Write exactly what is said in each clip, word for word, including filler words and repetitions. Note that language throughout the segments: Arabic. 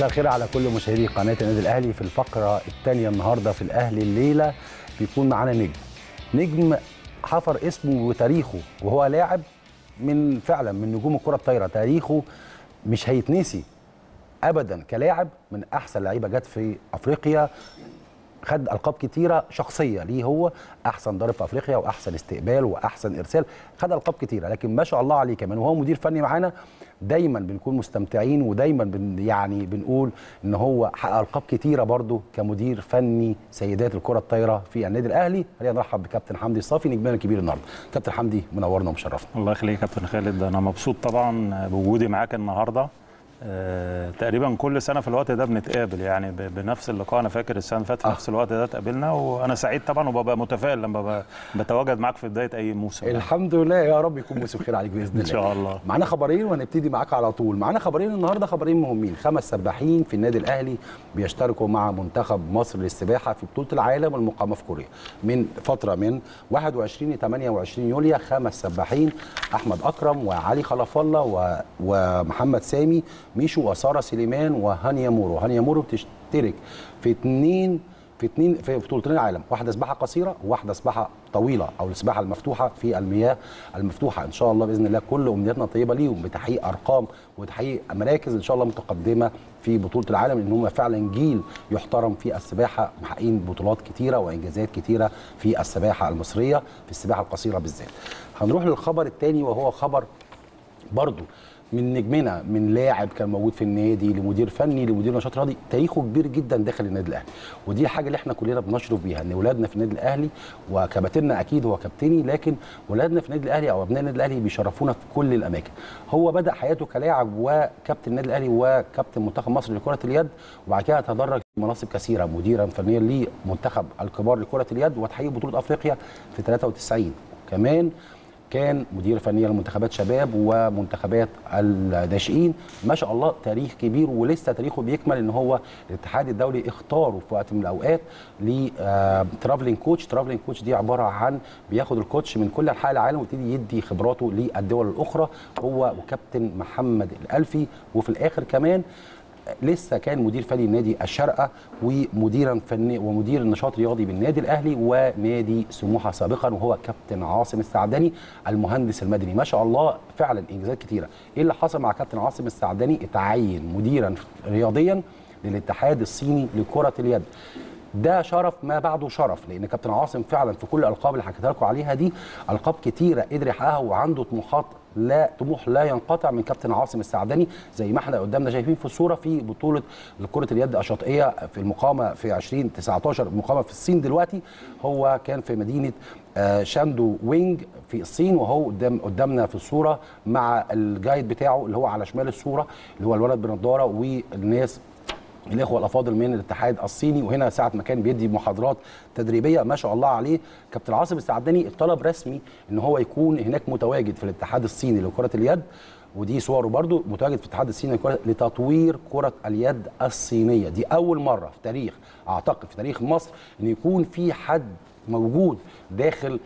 مساء الخير على كل مشاهدي قناه النادي الاهلي. في الفقره الثانيه النهارده في الاهلي الليله بيكون معانا نجم نجم حفر اسمه وتاريخه، وهو لاعب من فعلا من نجوم الكره الطايره، تاريخه مش هيتنسي ابدا كلاعب، من احسن لعيبه جت في افريقيا، خد القاب كتيره شخصيه ليه، هو احسن ضارب في افريقيا واحسن استقبال واحسن ارسال، خد القاب كتيره، لكن ما شاء الله عليه كمان وهو مدير فني معانا دايما بنكون مستمتعين، ودايما بن يعني بنقول ان هو حقق القاب كتيره برضه كمدير فني سيدات الكره الطايره في النادي الاهلي. خلينا نرحب بكابتن حمدي الصافي نجمنا الكبير النهارده. كابتن حمدي منورنا ومشرفنا. الله يخليك يا كابتن خالد، انا مبسوط طبعا بوجودي معاك النهارده. أه تقريبا كل سنه في الوقت ده بنتقابل يعني بنفس اللقاء، انا فاكر السنه اللي فاتت آه. نفس الوقت ده اتقابلنا، وانا سعيد طبعا وببقى متفائل لما بتواجد معاك في بدايه اي موسم. الحمد لله يا رب يكون موسم خير عليك باذن الله. ان شاء الله. معانا خبرين وهنبتدي معاك على طول، معانا خبرين النهارده، خبرين مهمين. خمس سباحين في النادي الاهلي بيشتركوا مع منتخب مصر للسباحه في بطوله العالم المقامه في كوريا من فتره من واحد وعشرين لثمانية وعشرين يوليو. خمس سباحين احمد اكرم وعلي خلف الله و... ومحمد سامي ميشو وساره سليمان وهانيا مورو. هانيا مورو بتشترك في اثنين في اثنين في بطولتين العالم، واحده سباحه قصيره وواحده سباحه طويله او السباحه المفتوحه في المياه المفتوحه. ان شاء الله باذن الله كل امنياتنا طيبه ليهم بتحقيق ارقام وتحقيق مراكز ان شاء الله متقدمه في بطوله العالم، لان هم فعلا جيل يحترم في السباحه، محققين بطولات كتيره وانجازات كتيره في السباحه المصريه في السباحه القصيره بالذات. هنروح للخبر الثاني وهو خبر برضو من نجمنا، من لاعب كان موجود في النادي لمدير فني لمدير نشاط رياضي، تاريخه كبير جدا داخل النادي الاهلي، ودي الحاجه اللي احنا كلنا بنشرف بيها ان اولادنا في النادي الاهلي، وكباتننا اكيد هو كابتني، لكن اولادنا في النادي الاهلي او ابناء النادي الاهلي بيشرفونا في كل الاماكن. هو بدا حياته كلاعب وكابتن النادي الاهلي وكابتن منتخب مصر لكره اليد، وبعد كده تدرج في مناصب كثيره مديرا فنيا لمنتخب الكبار لكره اليد وتحقيق بطوله افريقيا في ثلاثة وتسعين، كمان كان مدير فني لمنتخبات شباب ومنتخبات الناشئين. ما شاء الله تاريخ كبير ولسه تاريخه بيكمل، ان هو الاتحاد الدولي اختاره في وقت من الاوقات لترافلينج كوتش. ترافلينج كوتش دي عباره عن بياخد الكوتش من كل انحاء العالم ويبتدي يدي خبراته للدول الاخرى، هو وكابتن محمد الألفي. وفي الاخر كمان لسه كان مدير فني نادي الشرقه ومديرا فني ومدير النشاط الرياضي بالنادي الاهلي ونادي سموحه سابقا، وهو كابتن عاصم السعدني المهندس المدني. ما شاء الله فعلا انجازات كتيره. ايه اللي حصل مع كابتن عاصم السعدني؟ اتعين مديرا رياضيا للاتحاد الصيني لكره اليد، ده شرف ما بعده شرف، لان كابتن عاصم فعلا في كل الالقاب اللي حكيت لكم عليها دي القاب كتيره قدر يحققها، وعنده طموحات لا طموح لا ينقطع من كابتن عاصم السعدني، زي ما احنا قدامنا شايفين في الصوره في بطوله كره اليد الشاطئيه في المقامه في ألفين وتسعتاشر، مقامه في الصين دلوقتي. هو كان في مدينه شاندو وينج في الصين، وهو قدام قدامنا في الصوره مع الجايد بتاعه اللي هو على شمال الصوره اللي هو الولد بنضاره والناس الاخوه الافاضل من الاتحاد الصيني، وهنا ساعه ما كان بيدي محاضرات تدريبيه. ما شاء الله عليه كابتن عاصم السعدني اتطلب رسمي ان هو يكون هناك متواجد في الاتحاد الصيني لكره اليد، ودي صوره برضو متواجد في الاتحاد الصيني لتطوير كره اليد الصينيه. دي اول مره في تاريخ اعتقد في تاريخ مصر ان يكون في حد موجود داخل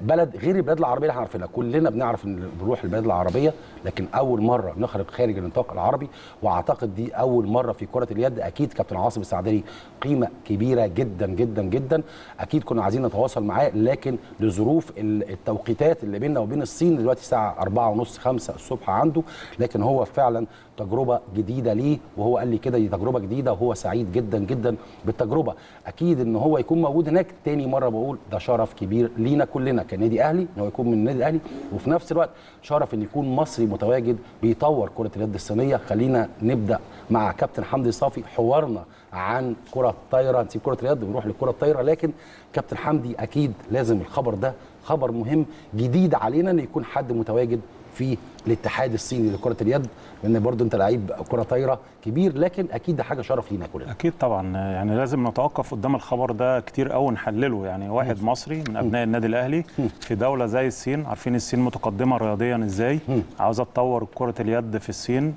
بلد غير البلاد العربيه اللي احنا عارفينها، كلنا بنعرف ان بنروح البلاد العربيه، لكن اول مره نخرج خارج النطاق العربي، واعتقد دي اول مره في كره اليد. اكيد كابتن عاصم السعدني قيمه كبيره جدا جدا جدا، اكيد كنا عايزين نتواصل معاه، لكن لظروف التوقيتات اللي بيننا وبين الصين دلوقتي الساعه أربعة وثلاثين خمسة الصبح عنده، لكن هو فعلا تجربه جديده ليه، وهو قال لي كده دي تجربه جديده وهو سعيد جدا جدا بالتجربه. اكيد ان هو يكون موجود هناك تاني مره، بقول ده شرف كبير لينا كلنا كنادي اهلي ان هو يكون من النادي الاهلي، وفي نفس الوقت شرف ان يكون مصري متواجد بيطور كره اليد الصينيه. خلينا نبدا مع كابتن حمدي الصافي حوارنا عن كره الطايره، نسيب كره اليد ونروح للكره الطايره، لكن كابتن حمدي اكيد لازم الخبر ده خبر مهم جديد علينا ان يكون حد متواجد في الاتحاد الصيني لكره اليد، لان برضه انت لعيب كره طايره كبير، لكن اكيد ده حاجه شرف لينا كلنا. اكيد طبعا، يعني لازم نتوقف قدام الخبر ده كتير قوي نحلله، يعني واحد مصري من ابناء النادي الاهلي في دوله زي الصين، عارفين الصين متقدمه رياضيا ازاي، عاوزه تطور كره اليد في الصين،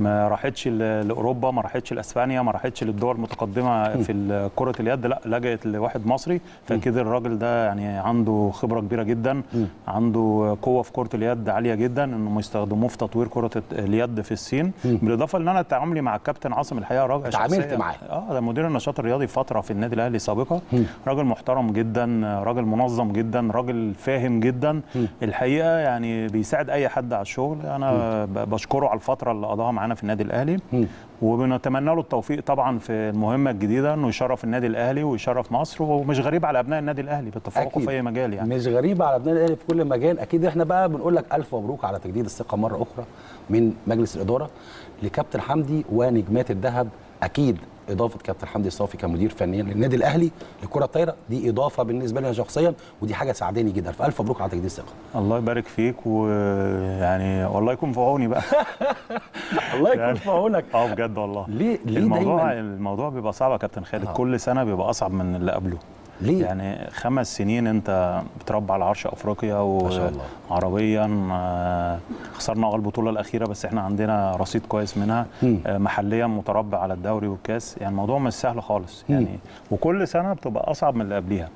ما راحتش لاوروبا، ما راحتش لاسبانيا، ما راحتش للدول المتقدمه في كره اليد، لا لجأت لواحد مصري. فاكيد الراجل ده يعني عنده خبره كبيره جدا، عنده قوه في كره اليد عاليه جدا، انهم يستخدموه في تطوير كره اليد في الصين. بالاضافه ان انا تعاملي مع الكابتن عاصم الحقيقه راجل اتعاملت معاه، اه ده مدير النشاط الرياضي فتره في النادي الاهلي سابقا، راجل محترم جدا، راجل منظم جدا، راجل فاهم جدا الحقيقه، يعني بيساعد اي حد على الشغل. انا بشكره على الفتره اللي قضاها معانا في النادي الاهلي، وبنتمنى له التوفيق طبعا في المهمه الجديده، انه يشرف النادي الاهلي ويشرف مصر، ومش غريب على ابناء النادي الاهلي بالتفوق في اي مجال، يعني مش غريب على ابناء الاهلي في كل مجال. اكيد احنا بقى بنقول لك الف مبروك على تجديد الثقه مره اخرى من مجلس الاداره لكابتن حمدي ونجمات الذهب. اكيد اضافه كابتن حمدي الصافي كمدير فنيا للنادي الاهلي للكره الطايره دي اضافه بالنسبه لي شخصيا، ودي حاجه ساعداني جدا، فالف مبروك على تجديد الثقه. الله يبارك فيك، ويعني والله يكون في عوني بقى. الله يكون في عونك. اه بجد والله. ليه ليه الموضوع دايما الموضوع بيبقى صعب يا كابتن خالد؟ آه. كل سنه بيبقى اصعب من اللي قبله. ليه؟ يعني خمس سنين انت بتربى على عرش افريقيا وعربيا، خسرنا اول البطوله الاخيره بس احنا عندنا رصيد كويس منها، محليا متربع على الدوري والكاس، يعني الموضوع مش سهل خالص يعني، وكل سنه بتبقى اصعب من اللي قبلها.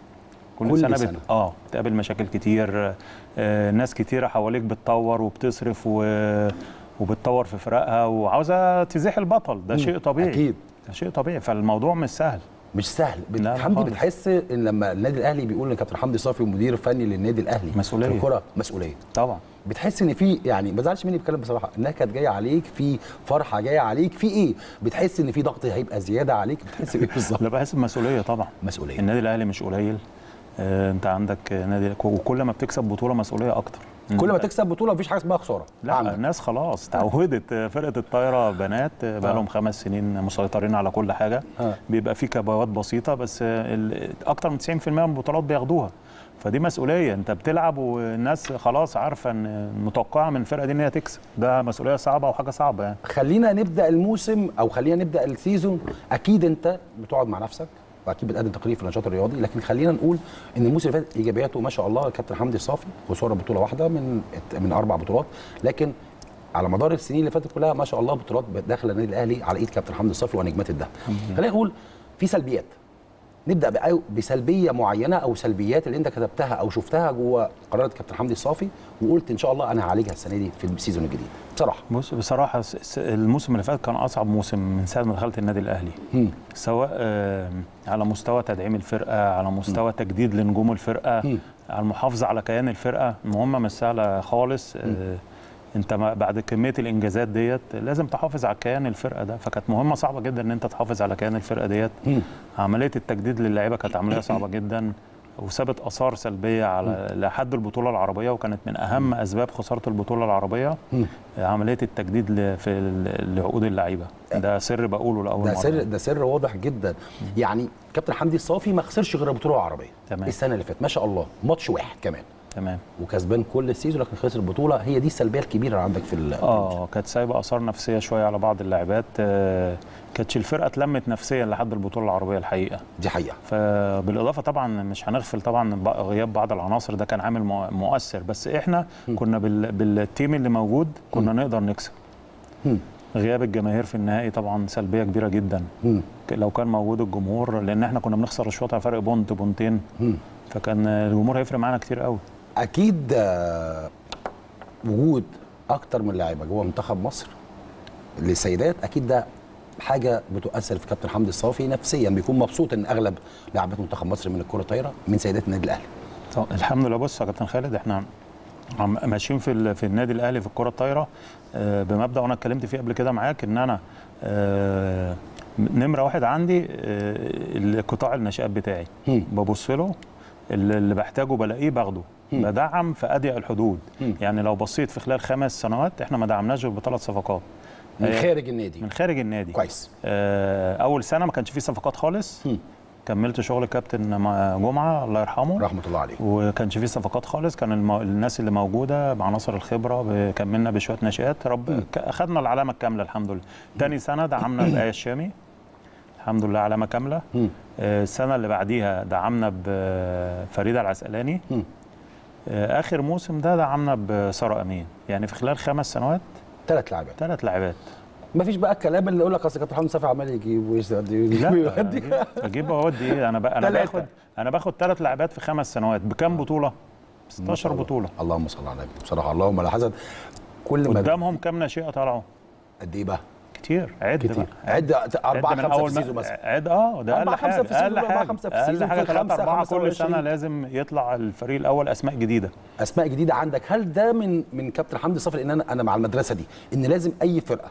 كل, كل سنه, سنة. بت... اه بتقابل مشاكل كتير، آه ناس كتيره حواليك بتطور وبتصرف و... وبتطور في فرقها وعاوزه تزيح البطل، ده شيء طبيعي اكيد، ده شيء طبيعي، فالموضوع مش سهل مش سهل. حمدي بتحس ان لما النادي الاهلي بيقول ان كابتن حمدي صافي مدير فني للنادي الاهلي مسؤوليه الكره، مسؤوليه طبعا، بتحس ان في يعني ما زعلش مني بتكلم بصراحه، النكد جايه عليك، في فرحه جايه عليك، في ايه بتحس ان في ضغط هيبقى زياده عليك، بتحس بايه بالظبط؟ لا بحس بمسؤوليه طبعا، مسؤوليه النادي الاهلي مش قليل، آه انت عندك نادي، وكل ما بتكسب بطوله مسؤوليه اكتر، كل ما تكسب بطوله مفيش حاجه اسمها خساره. لا عمد. الناس خلاص تعودت، فرقه الطايره بنات بقى لهم خمس سنين مسيطرين على كل حاجه، ها. بيبقى في كبوات بسيطه بس اكتر من تسعين في المية من البطولات بياخدوها، فدي مسؤوليه، انت بتلعب والناس خلاص عارفه ان متوقعه من الفرقه دي ان هي تكسب، ده مسؤوليه صعبه وحاجه صعبه يعني. خلينا نبدا الموسم او خلينا نبدا السيزون، اكيد انت بتقعد مع نفسك واكيد بتقدم تقرير في النشاط الرياضي، لكن خلينا نقول ان الموسم اللي فات ايجابياته ما شاء الله كابتن حمدي الصافي، خساره بطوله واحده من من اربع بطولات، لكن على مدار السنين اللي فاتت كلها ما شاء الله بطولات داخله النادي الاهلي على ايد كابتن حمدي الصافي ونجمات الدهب. خلينا نقول في سلبيات، نبدا بقى بسلبيه معينه او سلبيات اللي انت كتبتها او شفتها جوه قرارات كابتن حمدي الصافي وقلت ان شاء الله انا هعالجها السنه دي في السيزون الجديد. بصراحه بص بصراحه الموسم اللي فات كان اصعب موسم من ساعه ما دخلت النادي الاهلي، هم. سواء آه على مستوى تدعيم الفرقه، على مستوى هم. تجديد لنجوم الفرقه، هم. على المحافظه على كيان الفرقه، المهمه مش سهله خالص. آه انت بعد كميه الانجازات ديت لازم تحافظ على كيان الفرقه ده، فكانت مهمه صعبه جدا ان انت تحافظ على كيان الفرقه ديت. عمليه التجديد للاعيبه كانت عمليه صعبه جدا وسابت اثار سلبيه على لحد البطوله العربيه، وكانت من اهم اسباب خساره البطوله العربيه عمليه التجديد في لعقود اللعيبه، ده سر بقوله لاول مره، ده سر ده سر واضح جدا. يعني كابتن حمدي الصافي ما خسرش غير البطوله العربيه السنه اللي فاتت ما شاء الله، ماتش واحد كمان تمام، وكسبان كل السيزون لكن خسر البطوله، هي دي السلبيه الكبيره اللي عندك في ال اه كانت سايبه اثار نفسيه شويه على بعض اللاعبات، آه كانتش الفرقه اتلمت نفسيا لحد البطوله العربيه الحقيقه، دي حقيقه. فبالاضافه طبعا مش هنغفل طبعا غياب بعض العناصر، ده كان عامل مؤثر، بس احنا م. كنا بال... بالتيم اللي موجود كنا م. نقدر نكسب. م. غياب الجماهير في النهائي طبعا سلبيه كبيره جدا، م. لو كان موجود الجمهور، لان احنا كنا بنخسر الشوط على فرق بونت بونتين، م. فكان الجمهور هيفرق معانا كتير قوي. اكيد وجود اكتر من لاعيبه جوه منتخب مصر للسيدات اكيد ده حاجه بتؤثر في كابتن حمدي الصافي نفسيا، بيكون مبسوط ان اغلب لاعبات منتخب مصر من الكره الطايره من سيدات النادي الاهلي. طب الحمد لله. بص يا كابتن خالد، احنا ماشيين في في النادي الاهلي في الكره الطايره بمبدا وانا اتكلمت فيه قبل كده معاك، ان انا نمره واحد عندي القطاع النشئات بتاعي، ببص له اللي بحتاجه بلاقيه باخده، بدعم في اضيق الحدود. م. يعني لو بصيت في خلال خمس سنوات احنا ما دعمناش غير بثلاث صفقات من خارج النادي، من خارج النادي كويس. آه اول سنه ما كانش فيه صفقات خالص، م. كملت شغل كابتن جمعه الله يرحمه رحمه الله عليه، وكانش فيه صفقات خالص، كان المو... الناس اللي موجوده بعناصر الخبره، كملنا بشويه ناشئات، رب اخذنا العلامه الكامله الحمد لله. ثاني سنه دعمنا بآيا الشامي الحمد لله علامه كامله. م. السنه اللي بعديها دعمنا بفريده العسقلاني. م. اخر موسم ده دعمنا بساره امين، يعني في خلال خمس سنوات ثلاث لاعبات ثلاث لاعبات مفيش بقى الكلام اللي يقول لك اصل كابتن حمدي الصافي عمال يجيب ويودي ويودي اجيب واودي ايه؟ انا بقى انا باخد انا باخد ثلاث لاعبات في خمس سنوات بكام بطوله؟ ستاشر بطوله. اللهم صل على النبي. بصراحه اللهم لا حسد. كل ما قدامهم كام ناشئه طالعه؟ قد ايه بقى؟ كتير. عد كتير. عد أربعة خمسة في السيزون مثلا. عد اه ده أقل حاجة. أقل خمسة في السيزون. أقل حاجة أربعة كل سنة لازم يطلع الفريق الأول أسماء جديدة. أسماء جديدة عندك. هل ده من من كابتن حمدي الصافي؟ لأن أنا أنا مع المدرسة دي إن لازم أي فرقة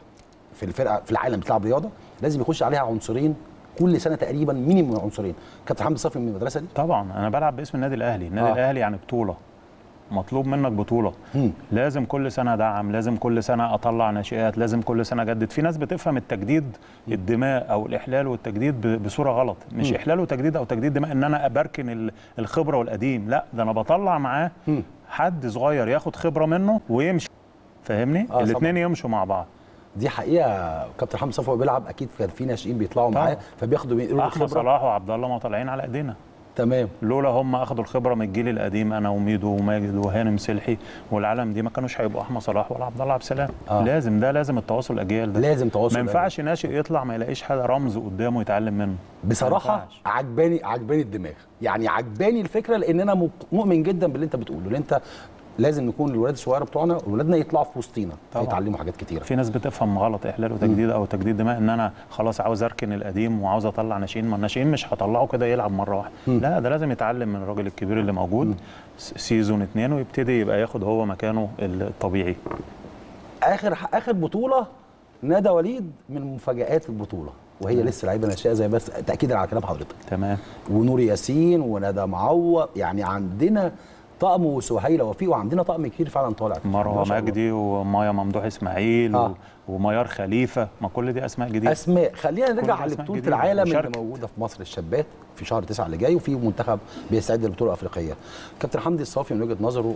في الفرقة في العالم بتلعب رياضة لازم يخش عليها عنصرين كل سنة تقريبا، مينيموم عنصرين. كابتن حمدي الصافي من المدرسة دي؟ طبعا. أنا بلعب باسم النادي الأهلي. النادي آه. الأهلي يعني بطولة. مطلوب منك بطولة. مم. لازم كل سنة دعم، لازم كل سنة أطلع ناشئات، لازم كل سنة أجدد. في ناس بتفهم التجديد الدماء أو الإحلال والتجديد بصورة غلط. مش مم. إحلال وتجديد أو تجديد دماء إن أنا أبركن الخبرة والقديم، لا ده أنا بطلع معاه مم. حد صغير ياخد خبرة منه ويمشي، فاهمني؟ آه الاتنين يمشوا مع بعض. دي حقيقه. كابتن حمدي الصافي بيلعب اكيد كان في ناشئين بيطلعوا معاه فبياخدوا بيقولوا خبره. صلاح وعبد الله ما طالعين على ايدينا. تمام. لولا هم اخدوا الخبره من الجيل القديم، انا وميدو وماجد وهاني مسلحي والعالم دي، ما كانوش هيبقوا احمد صلاح ولا عبد الله عبد السلام. آه. لازم ده لازم التواصل الاجيال ده. لازم تواصل. ما ينفعش ناشئ يطلع ما يلاقيش حاجه رمز قدامه يتعلم منه. بصراحه عجباني عجباني الدماغ، يعني عجباني الفكره، لان انا مؤمن جدا باللي انت بتقوله، اللي انت لازم نكون الولاد الصغيره بتوعنا ولادنا يطلعوا في وسطينا يتعلموا حاجات كتيره. في ناس بتفهم غلط احلال وتجديد او تجديد دماء ان انا خلاص عاوز اركن القديم وعاوز اطلع ناشئين، ما الناشئين مش هطلعه كده يلعب مره واحده، لا ده لازم يتعلم من الراجل الكبير اللي موجود م. سيزون اتنين ويبتدي يبقى ياخد هو مكانه الطبيعي. اخر اخر بطوله ندى وليد من مفاجآت البطوله وهي م. لسه لعيبه ناشئه زي بس تاكيدا على كلام حضرتك. تمام. ونور ياسين وندى معوض، يعني عندنا طقم وسهيله وفيه وعندنا طقم كتير فعلا طالع. مروه مجدي ومايا ممدوح اسماعيل آه. وميار خليفه، ما كل دي اسماء جديده. اسماء. خلينا نرجع لبطوله العالم اللي موجوده في مصر للشابات في شهر تسعة اللي جاي، وفي منتخب بيستعد للبطوله الافريقيه. كابتن حمدي الصافي من وجهه نظره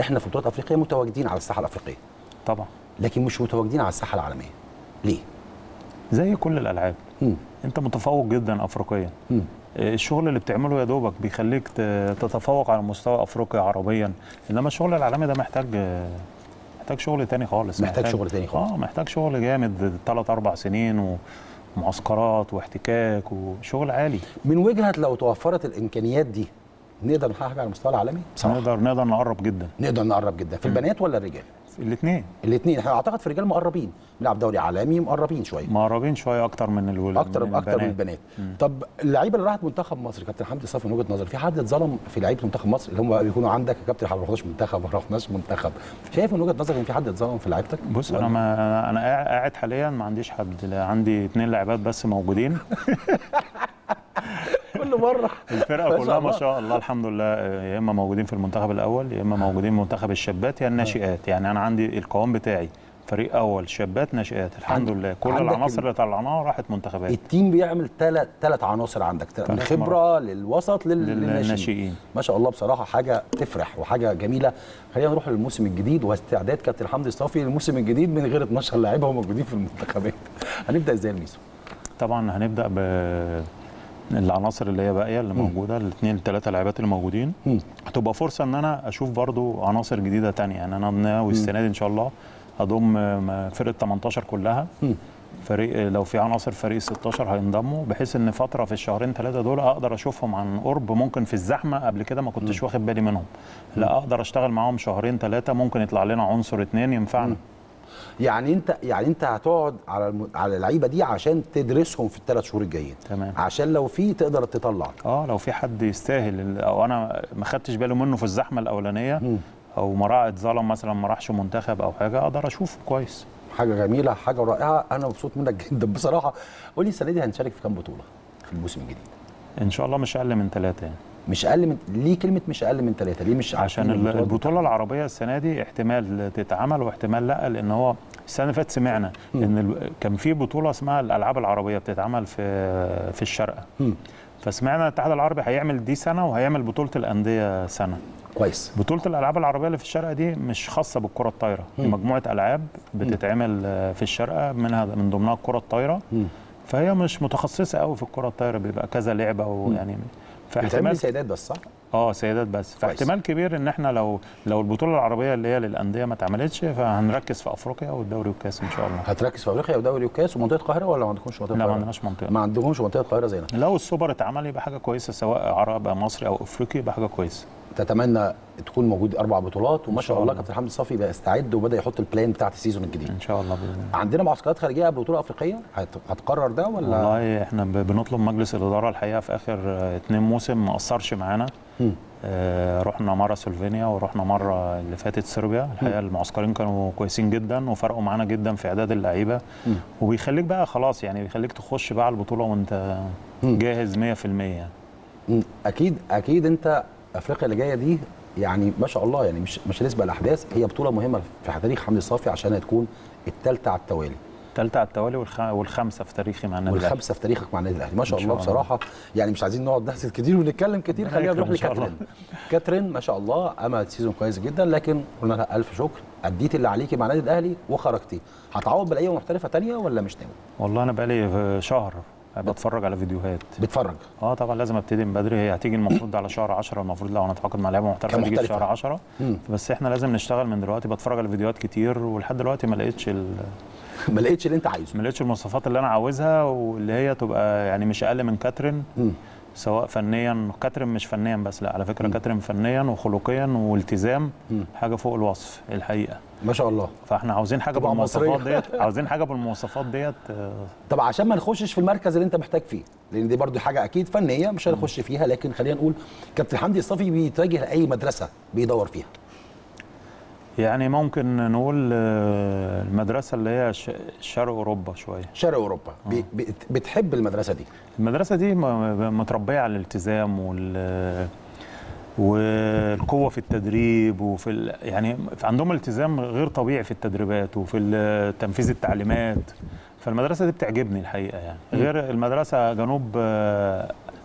احنا في بطوله افريقيه متواجدين على الساحه الافريقيه. طبعا. لكن مش متواجدين على الساحه العالميه. ليه؟ زي كل الالعاب. م. انت متفوق جدا افريقيا. م. الشغل اللي بتعمله يا دوبك بيخليك تتفوق على مستوى افريقيا عربيا، انما الشغل العالمي ده محتاج محتاج شغل تاني خالص. محتاج, محتاج شغل تاني خالص. اه محتاج شغل جامد ثلاث اربع سنين ومعسكرات واحتكاك وشغل عالي. من وجهه لو توفرت الامكانيات دي نقدر نحقق على المستوى العالمي؟ بصراحه نقدر نقدر نقرب جدا. نقدر نقرب جدا في البنات ولا الرجال؟ الاثنين. الاثنين. احنا اعتقد في الرجال مقربين، بنلعب دوري عالمي مقربين شويه. مقربين شويه اكتر من الولاد. اكتر من اكتر من البنات. مم. طب اللعيبه اللي راحت منتخب مصر كابتن حمدي الصافي من وجهه نظري، في حد اتظلم في لعيبه منتخب مصر اللي هم بقى بيكونوا عندك يا كابتن ما رحناش منتخب ما رحناش منتخب، شايف من وجهه نظرك ان في حد اتظلم في لعيبتك؟ بص انا ما انا قاعد حاليا ما عنديش حد، عندي اثنين لاعبات بس موجودين. كل مره الفرقه كلها ما شاء الله الحمد لله يا اما موجودين في المنتخب الاول يا اما موجودين منتخب الشابات يا الناشئات، يعني انا عندي القوام بتاعي فريق اول شابات ناشئات الحمد لله. كل العناصر اللي طلعناها راحت منتخبات. التيم بيعمل ثلاث ثلاث عناصر عندك، الخبره للوسط للناشئين، ما شاء الله بصراحه حاجه تفرح وحاجه جميله. خلينا نروح للموسم الجديد واستعداد كابتن حمدي الصافي للموسم الجديد من غير اتناشر لاعيبه هم موجودين في المنتخبات. هنبدا ازاي الميسو؟ طبعا هنبدا ب العناصر اللي هي باقيه اللي م. موجوده الاثنين الثلاثه لاعبات اللي موجودين. هتبقى فرصه ان انا اشوف برضو عناصر جديده ثانيه، يعني انا ناوي السنه دي ان شاء الله اضم فرقه تمنتاشر كلها. م. فريق لو في عناصر فريق ستاشر هينضموا، بحيث ان فتره في الشهرين ثلاثه دول اقدر اشوفهم عن قرب. ممكن في الزحمه قبل كده ما كنتش واخد بالي منهم، لا اقدر اشتغل معاهم شهرين ثلاثه ممكن يطلع لنا عنصر اثنين ينفعنا. م. يعني انت يعني انت هتقعد على الم... على اللعيبه دي عشان تدرسهم في الثلاث شهور الجايين. تمام. عشان لو في تقدر تطلع اه لو في حد يستاهل او انا ما خدتش بالي منه في الزحمه الاولانيه م. او مراعي اتظلم مثلا ما راحش منتخب او حاجه اقدر اشوفه كويس. حاجه جميله حاجه رائعه، انا مبسوط منك جدا بصراحه. قول لي السنه دي هنشارك في كام بطوله في الموسم الجديد؟ ان شاء الله مش اقل من ثلاثه. يعني مش اقل من ليه كلمه مش اقل من ثلاثه؟ ليه مش عشان البطوله العربيه السنه دي احتمال تتعمل واحتمال لا، لان هو السنه اللي فاتت سمعنا م. ان ال... كان في بطوله اسمها الالعاب العربيه بتتعمل في في الشارقه، فسمعنا الاتحاد العربي هيعمل دي سنه وهيعمل بطوله الانديه سنه. كويس. بطوله الالعاب العربيه اللي في الشارقه دي مش خاصه بالكره الطايره، دي مجموعه العاب بتتعمل في الشارقه منها من ضمنها الكره الطايره، م. فهي مش متخصصه قوي في الكره الطايره، بيبقى كذا لعبه ويعني فاحتمال سيدات بس صح؟ اه سيدات بس، فاحتمال كبير ان احنا لو لو البطوله العربيه اللي هي للانديه ما اتعملتش فهنركز في افريقيا والدوري والكاس ان شاء الله. هتركز في افريقيا ودوري وكاس ومنطقه القاهره، ولا ما عندكمش منطقه؟ لا ما عندناش منطقه، ما عندهمش منطقه القاهره زينا. لو السوبر اتعمل يبقى حاجه كويسه، سواء عرب او مصري او افريقي يبقى حاجه كويسه. تتمنى تكون موجود اربع بطولات، وما شاء الله كابتن حمدي الصافي ده استعد وبدا يحط البلان بتاعت السيزون الجديد ان شاء الله باذن الله. عندنا معسكرات خارجيه قبل بطوله افريقيه هتقرر ده ولا؟ والله احنا بنطلب مجلس الاداره الحقيقه في اخر اتنين موسم ما قصرش معانا. آه رحنا مره سلوفينيا ورحنا مره اللي فاتت صربيا، الحقيقه المعسكرين كانوا كويسين جدا وفرقوا معانا جدا في اعداد اللعيبه، وبيخليك بقى خلاص يعني بيخليك تخش بقى على البطوله وانت جاهز مية في المية. اكيد اكيد انت افريقيا اللي جايه دي يعني ما شاء الله يعني مش مش هنسبق الاحداث، هي بطوله مهمه في تاريخ حمدي الصافي عشان هتكون الثالثه على التوالي. الثالثه على التوالي والخ... والخمسه في تاريخي مع النادي الاهلي. والخمسه في تاريخك مع النادي الاهلي ما شاء الله. بصراحه يعني مش عايزين نقعد نحسد كتير ونتكلم كتير، خلينا نروح لكاترين. كاترين ما شاء الله عملت سيزون كويس جدا، لكن قلنا لها الف شكر، اديتي اللي عليكي مع النادي الاهلي وخرجتي. هتعوض بالايام محترفه ثانيه ولا مش ناوي؟ والله انا بقالي شهر بتفرج على فيديوهات. بتفرج؟ اه طبعا لازم ابتدي من بدري، هي هتيجي المفروض على شهر عشرة المفروض، لو انا اتعاقد مع لعيبه محترفه هتيجي في شهر عشرة، بس احنا لازم نشتغل من دلوقتي. بتفرج على فيديوهات كتير ولحد دلوقتي ما لقيتش ال... ما لقيتش اللي انت عايزه، ما لقيتش المواصفات اللي انا عاوزها، واللي هي تبقى يعني مش اقل من كاترين، سواء فنيا. كاترين مش فنيا بس، لا على فكره كاترين فنيا وخلقيا والتزام، حاجه فوق الوصف الحقيقه ما شاء الله. فاحنا عاوزين حاجه بالمواصفات ديت، عاوزين حاجه بالمواصفات ديت. طب عشان ما نخشش في المركز اللي انت محتاج فيه، لان دي برضو حاجه اكيد فنيه مش هنخش فيها، لكن خلينا نقول كابتن حمدي الصافي بيتوجه لاي مدرسه بيدور فيها؟ يعني ممكن نقول المدرسه اللي هي شرق اوروبا شويه. شرق اوروبا آه. بتحب المدرسه دي؟ المدرسه دي متربيه على الالتزام وال والقوه في التدريب، وفي ال... يعني عندهم التزام غير طبيعي في التدريبات وفي تنفيذ التعليمات، فالمدرسه دي بتعجبني الحقيقه. يعني غير المدرسه جنوب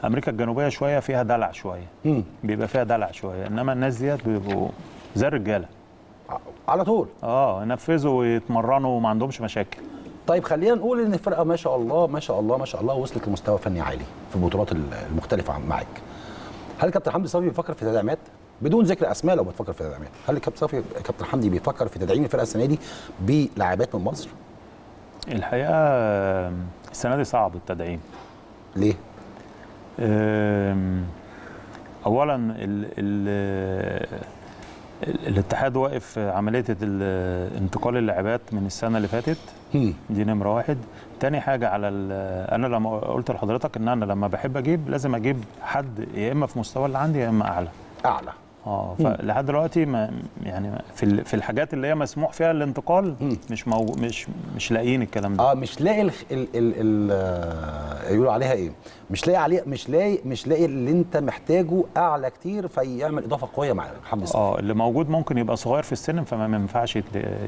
امريكا الجنوبيه شويه فيها دلع شويه، م. بيبقى فيها دلع شويه، انما الناس ديت بيبقوا زي الرجاله على طول. اه ينفذوا ويتمرنوا وما عندهمش مشاكل. طيب خلينا نقول ان الفرقه ما شاء الله ما شاء الله ما شاء الله وصلت لمستوى فني عالي في البطولات المختلفه معاك. هل كابتن حمدي الصافي بيفكر في تدعيمات؟ بدون ذكر اسماء لو بتفكر في تدعيمات، هل كابتن صافي كابتن حمدي بيفكر في تدعيم الفرقه السنه دي بلاعبات من مصر؟ الحقيقه السنه دي صعب التدعيم. ليه؟ اولا ال ال الاتحاد واقف عمليه انتقال اللاعبات من السنه اللي فاتت دي نمره واحد. تاني حاجه على انا لما قلت لحضرتك ان انا لما بحب اجيب لازم اجيب حد يا اما في مستوى اللي عندي يا اما اعلى اعلى. اه فلحد دلوقتي ما يعني في في الحاجات اللي هي مسموح فيها الانتقال مم. مش مو مش مش لاقيين الكلام ده. اه مش لاقي ال ال ال يقولوا عليها ايه؟ مش لاقي عليه مش لاقي مش لاقي اللي انت محتاجه اعلى كتير فيعمل اضافه قويه مع حمدي الصافي. اه اللي موجود ممكن يبقى صغير في السن فما ينفعش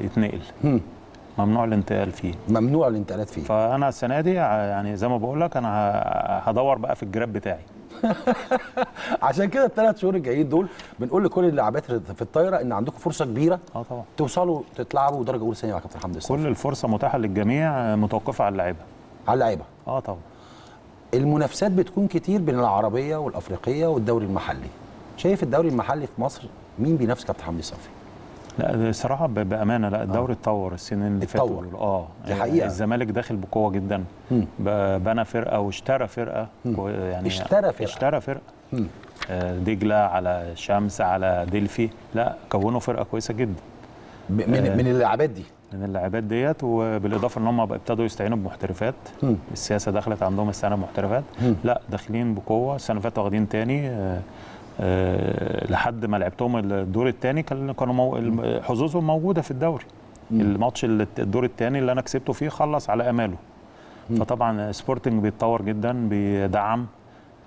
يتنقل. مم. ممنوع الانتقال فيه. ممنوع الانتقالات فيه. فانا السنه دي يعني زي ما بقول لك انا هدور بقى في الجراب بتاعي. عشان كده الثلاث شهور الجايين دول بنقول لكل اللاعبات في الطايره ان عندكم فرصه كبيره اه طبعا توصلوا تتلعبوا درجه اولى ثانيه مع كابتن حمدي الصافي. كل الفرصه متاحه للجميع، متوقفه على اللعيبه. على اللعيبه اه طبعا. المنافسات بتكون كتير بين العربيه والافريقيه والدوري المحلي. شايف الدوري المحلي في مصر مين بينافس كابتن حمدي الصافي؟ لا الصراحه بامانه لا الدوري اتطور آه. السنين اللي فاتت اه دي حقيقه. الزمالك داخل بقوه جدا، بنى فرقه واشترى فرقه مم. يعني اشترى فرقه اشترى فرقه آه دجله على شمس على دلفي، لا كونوا فرقه كويسه جدا من آه من اللاعبات دي من اللاعبات ديت، وبالاضافه ان هم ابتدوا يستعينوا بمحترفات. مم. السياسه دخلت عندهم السنه بمحترفات، لا داخلين بقوه. السنه اللي فاتت واخدين تاني آه أه لحد ما لعبتهم الدور الثاني كانوا مو... حظوظهم موجوده في الدوري. مم. الماتش الدور الثاني اللي انا كسبته فيه خلص على اماله. مم. فطبعا سبورتنج بيتطور جدا بيدعم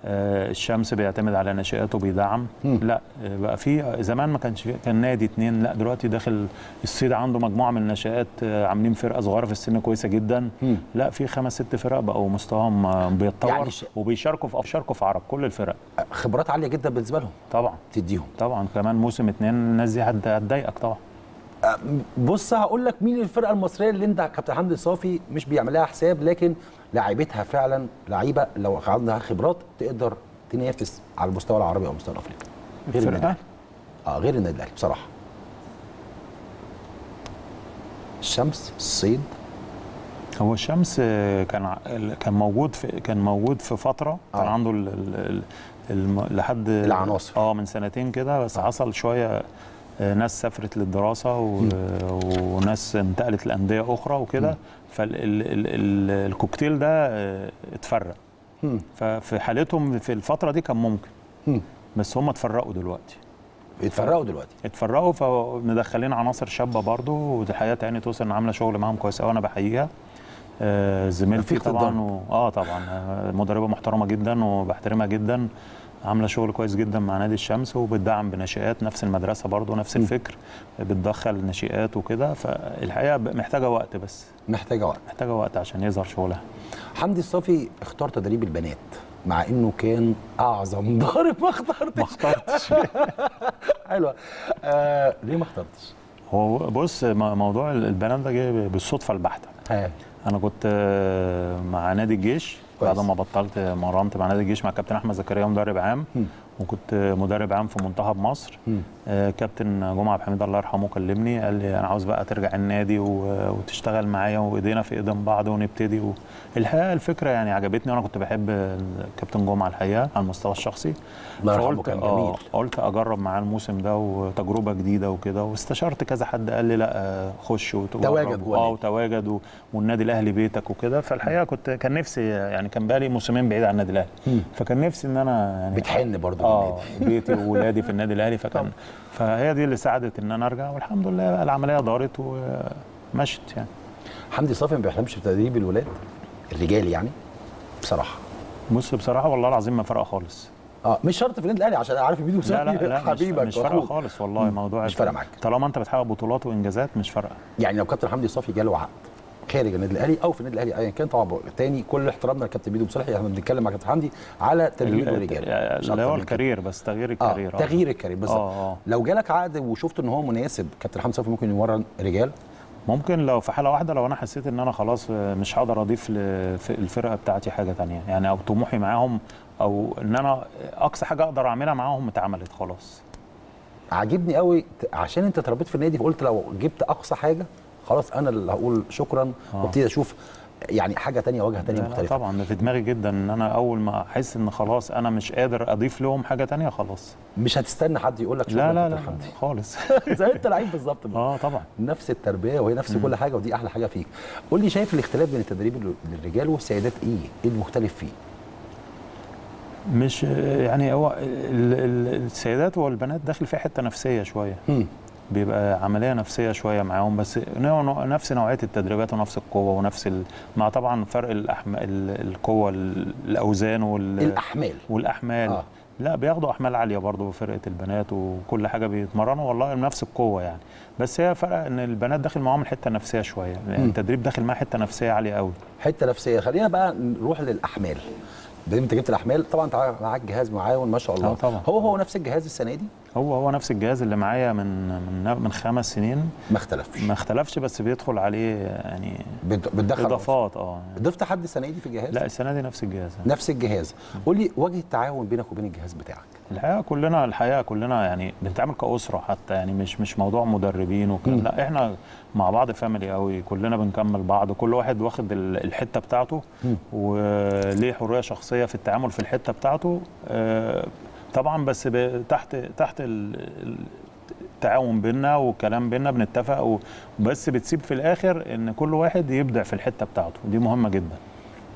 أه الشمس، بيعتمد على ناشئاته بيدعم. مم. لا بقى في زمان ما كانش كان نادي اتنين، لا دلوقتي داخل الصيد عنده مجموعه من الناشئات عاملين فرقه صغيره في السن كويسه جدا. مم. لا في خمس ست فرق بقوا مستواهم بيتطور يعني ش... وبيشاركوا في بيشاركوا في عرب كل الفرق. خبرات عاليه جدا بالنسبه لهم طبعا تديهم طبعا. كمان موسم اتنين الناس دي هتضايقك طبعا. بص هقول لك مين الفرقه المصريه اللي انت كابتن حمدي الصافي مش بيعمل لها حساب، لكن لاعيبتها فعلا لعيبه لو عندها خبرات تقدر تنافس على المستوى العربي او المستوى الافريقي. غير النادي الاهلي. اه غير النادي الاهلي بصراحه. الشمس، الصيد. هو الشمس كان كان موجود في كان موجود في فتره آه. كان عنده ال ال ال لحد العناصر اه من سنتين كده، بس آه. حصل شويه ناس سافرت للدراسه وناس انتقلت لانديه اخرى وكده، فالكوكتيل ده اتفرق. مم. ففي حالتهم في الفتره دي كان ممكن، مم. بس هم اتفرقوا دلوقتي اتفرقوا دلوقتي اتفرقوا فمدخلين عناصر شابه برضه، والحقيقه تهاني توسن عامله شغل معاهم كويس قوي، انا بحييها. آه زميلتي طبعا و... اه طبعا مدربه محترمه جدا وبحترمها جدا، عامله شغل كويس جدا مع نادي الشمس وبتدعم بناشئات نفس المدرسه برضه نفس الفكر، بتدخل ناشئات وكده، فالحقيقه محتاجه وقت، بس محتاجه وقت محتاجه وقت عشان يظهر شغلها. حمدي الصافي اختار تدريب البنات مع انه كان اعظم ضارب. ما اخترتش ما اخترتش حلوه. آه ليه ما اخترتش؟ هو بص، موضوع البنات ده جه بالصدفه البحته. انا كنت مع نادي الجيش بعد ما بطلت، مرنت مع نادي الجيش مع كابتن احمد زكريا مدرب عام، م. وكنت مدرب عام في منتخب مصر. آه كابتن جمعة بحميد الله يرحمه كلمني قال لي انا عاوز بقى ترجع النادي وتشتغل معايا وايدينا في ايدين بعض ونبتدي. الحقيقه الفكره يعني عجبتني، وانا كنت بحب كابتن جمعة الحقيقه على المستوى الشخصي، فقلت اه قلت اجرب معاه الموسم ده وتجربه جديده وكده، واستشرت كذا حد قال لي لا خش وتواجد اه وتواجد والنادي الاهلي بيتك وكده. فالحقيقه كنت كان نفسي يعني، كان بقى لي موسمين بعيد عن النادي الاهلي، فكان نفسي ان انا يعني بتحن برضه اه بيتي وولادي في النادي الاهلي، فكان فهي دي اللي ساعدت ان انا ارجع، والحمد لله بقى العمليه دارت ومشت يعني. حمدي صافي ما بيحلمش بتدريب الولاد الرجال يعني بصراحه. بص بصراحه والله العظيم ما فرق خالص. اه مش شرط في النادي الاهلي عشان عارف ميدو صبحي حبيبك. لا لا حبيبك مش فارقه خالص والله، موضوع مش فارقه معاك طالما انت بتحقق بطولات وانجازات، مش فارقه يعني. لو كابتن حمدي صافي جاله عقد خارج النادي الاهلي او في النادي الاهلي ايا كان، طبعا تاني كل احترامنا لكابتن ميدو صبحي، احنا بنتكلم مع كابتن حمدي على تدريب الرجال اللي هو الكارير، بس تغيير الكارير اه تغيير الكارير بس. آه. لو جالك عقد وشفت ان هو مناسب كابتن حمدي صافي ممكن يمرن رجال، ممكن لو في حاله واحده، لو انا حسيت ان انا خلاص مش هقدر اضيف للفرقه بتاعتي حاجه ثانيه يعني، او طموحي معاهم او ان انا اقصى حاجه اقدر اعملها معاهم اتعملت خلاص. عاجبني قوي عشان انت تربيت في النادي، فقلت لو جبت اقصى حاجه خلاص انا اللي هقول شكرا وابتدي اشوف يعني حاجه ثانيه وجهه ثانيه مختلفه. طبعا ده في دماغي جدا، ان انا اول ما احس ان خلاص انا مش قادر اضيف لهم حاجه ثانيه خلاص. مش هتستنى حد يقول لك شكرا. لا لا لا خالص زي انت لعيب بالظبط. اه طبعا نفس التربيه وهي نفس كل حاجه، ودي احلى حاجه فيك. قول لي شايف الاختلاف بين التدريب للرجال والسيدات ايه؟ ايه المختلف فيه؟ مش يعني هو السيدات والبنات داخل فيها حته نفسيه شويه. امم بيبقى عمليه نفسيه شويه معاهم، بس نفس نوعيه التدريبات ونفس القوه ونفس ال... مع طبعا فرق الأحم... القوه الاوزان وال... الاحمال والاحمال آه. لا بياخدوا احمال عاليه برضو فرقه البنات، وكل حاجه بيتمرنوا والله نفس القوه يعني، بس هي فرق ان البنات داخل معاهم حته نفسيه شويه يعني، التدريب داخل معاه حته نفسيه عاليه قوي، حته نفسيه. خلينا بقى نروح للاحمال، ده انت جبت الاحمال طبعا، انت معاك جهاز معاون ما شاء الله. طبعا هو هو نفس الجهاز السنه دي، هو هو نفس الجهاز اللي معايا من من من خمس سنين، ما اختلفش ما اختلفش بس بيدخل عليه يعني بتدخل اضافات اه يعني. ضفت حد السنه دي في الجهاز؟ لا السنه دي نفس الجهاز يعني. نفس الجهاز. قول لي وجه التعاون بينك وبين الجهاز بتاعك. الحقيقه كلنا الحقيقه كلنا يعني بنتعامل كاسره حتى يعني، مش مش موضوع مدربين وكلام، لا احنا مع بعض فاميلي قوي، كلنا بنكمل بعض، كل واحد واخد الحته بتاعته م. وليه حريه شخصيه في التعامل في الحته بتاعته. آه طبعا بس تحت تحت التعاون بينا والكلام بينا بنتفق، بس بتسيب في الاخر ان كل واحد يبدع في الحته بتاعته، دي مهمه جدا.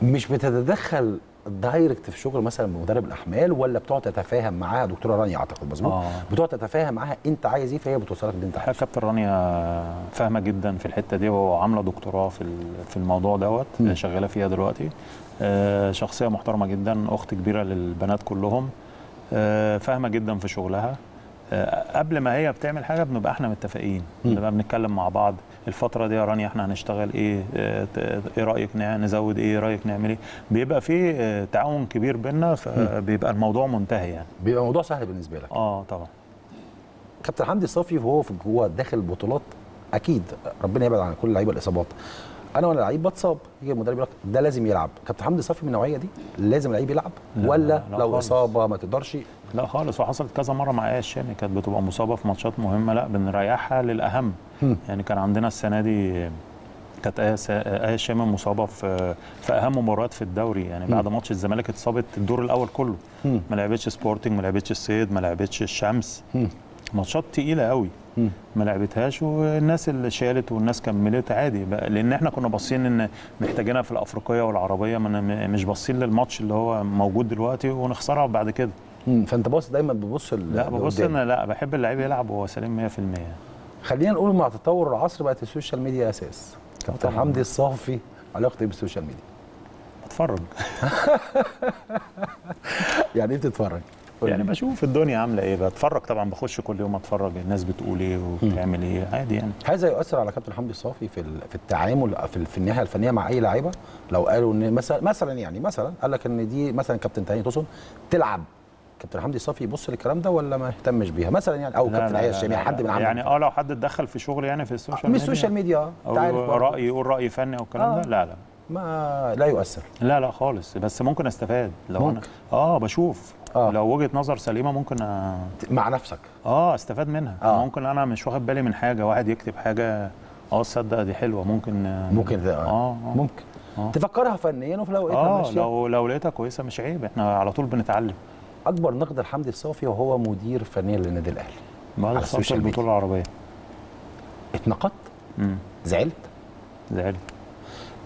مش بتتدخل دايركت في شغل مثلا مدرب الاحمال، ولا بتقعد تتفاهم معاها؟ دكتوره رانيا اعتقد مظبوط آه. بتقعد تتفاهم معاها انت عايز ايه فهي بتوصلك اللي انت عايزه. كابتن رانيا فاهمه جدا في الحته دي، وعامله دكتوراه في في الموضوع دوت شغاله فيها دلوقتي. آه شخصيه محترمه جدا، اخت كبيره للبنات كلهم، فاهمه جدا في شغلها. قبل ما هي بتعمل حاجه بنبقى احنا متفقين، بنبقى بنتكلم مع بعض الفتره دي يا رانيا احنا هنشتغل ايه، ايه رايك نزود ايه، رايك نعمل ايه، بيبقى في تعاون كبير بينا، فبيبقى الموضوع منتهي يعني، بيبقى موضوع سهل بالنسبه لك. اه طبعا كابتن حمدي الصافي وهو في جوه داخل بطولات، اكيد ربنا يبعد عن كل اللعيبه الاصابات. انا وانا لعيب بتصاب يجي المدرب يقول لك ده لازم يلعب. كابتن حمدي الصافي من النوعيه دي؟ لازم لعيب يلعب؟ ولا لو اصابه ما تقدرش لا خالص، وحصلت كذا مره مع آية الشامي كانت بتبقى مصابه في ماتشات مهمه، لا بنريحها للاهم. يعني كان عندنا السنه دي كانت آية آية الشامي مصابه في في اهم مباريات في الدوري، يعني بعد ماتش الزمالك اتصابت الدور الاول كله، ما لعبتش سبورتنج، ما لعبتش الصيد، ما لعبتش الشمس، ماتشات تقيله قوي ما لعبتهاش، والناس اللي شالت والناس كملت عادي، لان احنا كنا باصين ان محتاجينها في الافريقيه والعربيه، مش باصين للماتش اللي هو موجود دلوقتي ونخسرها بعد كده. فانت باص دايما ببص لا ببص انا لا بحب اللعيب يلعب وهو سليم مية في المية. خلينا نقول مع تطور العصر بقت السوشيال ميديا اساس. كابتن حمدي الصافي علاقته ايه بالسوشيال ميديا؟ بتفرج. يعني ايه بتتفرج؟ يعني بشوف الدنيا عامله ايه، بتفرج طبعا، بخش كل يوم اتفرج الناس بتقول ايه وبتعمل ايه عادي يعني. هذا يؤثر على كابتن حمدي الصافي في في التعامل في, في الناحيه الفنيه مع اي لعيبه؟ لو قالوا ان مثلا مثلا يعني مثلا قال لك ان دي مثلا كابتن تهاني تقصد تلعب، كابتن حمدي الصافي يبص للكلام ده ولا ما يهتمش بيها مثلا يعني؟ او كابتن أيا الشامي حد من عندنا يعني اه لو حد اتدخل في شغل يعني في السوشيال ميديا، مش السوشيال ميديا او راي يقول راي فني او الكلام ده، لا لا ما لا يؤثر، لا لا خالص، بس ممكن استفاد لو ممكن. انا اه بشوف آه. لو وجهه نظر سليمه ممكن أ... مع نفسك اه استفاد منها آه. ممكن انا مش واخد بالي من حاجه، واحد يكتب حاجه اه تصدق دي حلوه، ممكن ممكن ده اه, آه. ممكن آه. تفكرها فنيا، وفي لو لقيتها ماشيه اه لو لو لقيتها كويسه مش عيب، احنا على طول بنتعلم. اكبر نقد لحمدي الصافي وهو مدير فني للنادي الاهلي بعد خساره البطوله العربيه. اتنقدت؟ زعلت؟ زعلت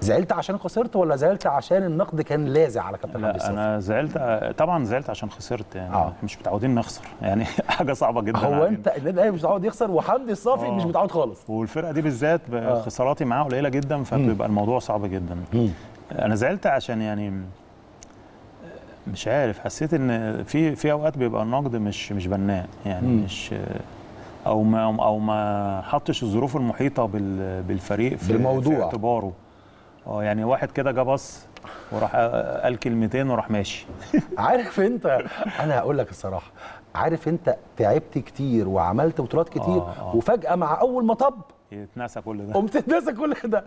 زعلت عشان خسرت ولا زعلت عشان النقد كان لاذع على كابتن حمدي الصافي؟ انا زعلت طبعا، زعلت عشان خسرت يعني آه. مش متعودين نخسر يعني حاجه صعبه جدا. هو انت النادي الاهلي مش متعود يخسر، وحمدي الصافي آه. مش متعود خالص، والفرقه دي بالذات آه. خساراتي معاها قليله جدا، فبيبقى الموضوع صعب جدا. م. انا زعلت عشان يعني مش عارف، حسيت ان في في اوقات بيبقى النقد مش مش بناء يعني، م. مش او ما او ما حطش الظروف المحيطه بالفريق في بالموضوع في اعتباره. اه يعني واحد كده جه بص وراح قال كلمتين وراح ماشي. عارف انت، انا هقول لك الصراحه، عارف انت تعبت كتير وعملت بطولات كتير آه آه. وفجاه مع اول مطب يتنسى كل ده، قمت تتنسى كل ده.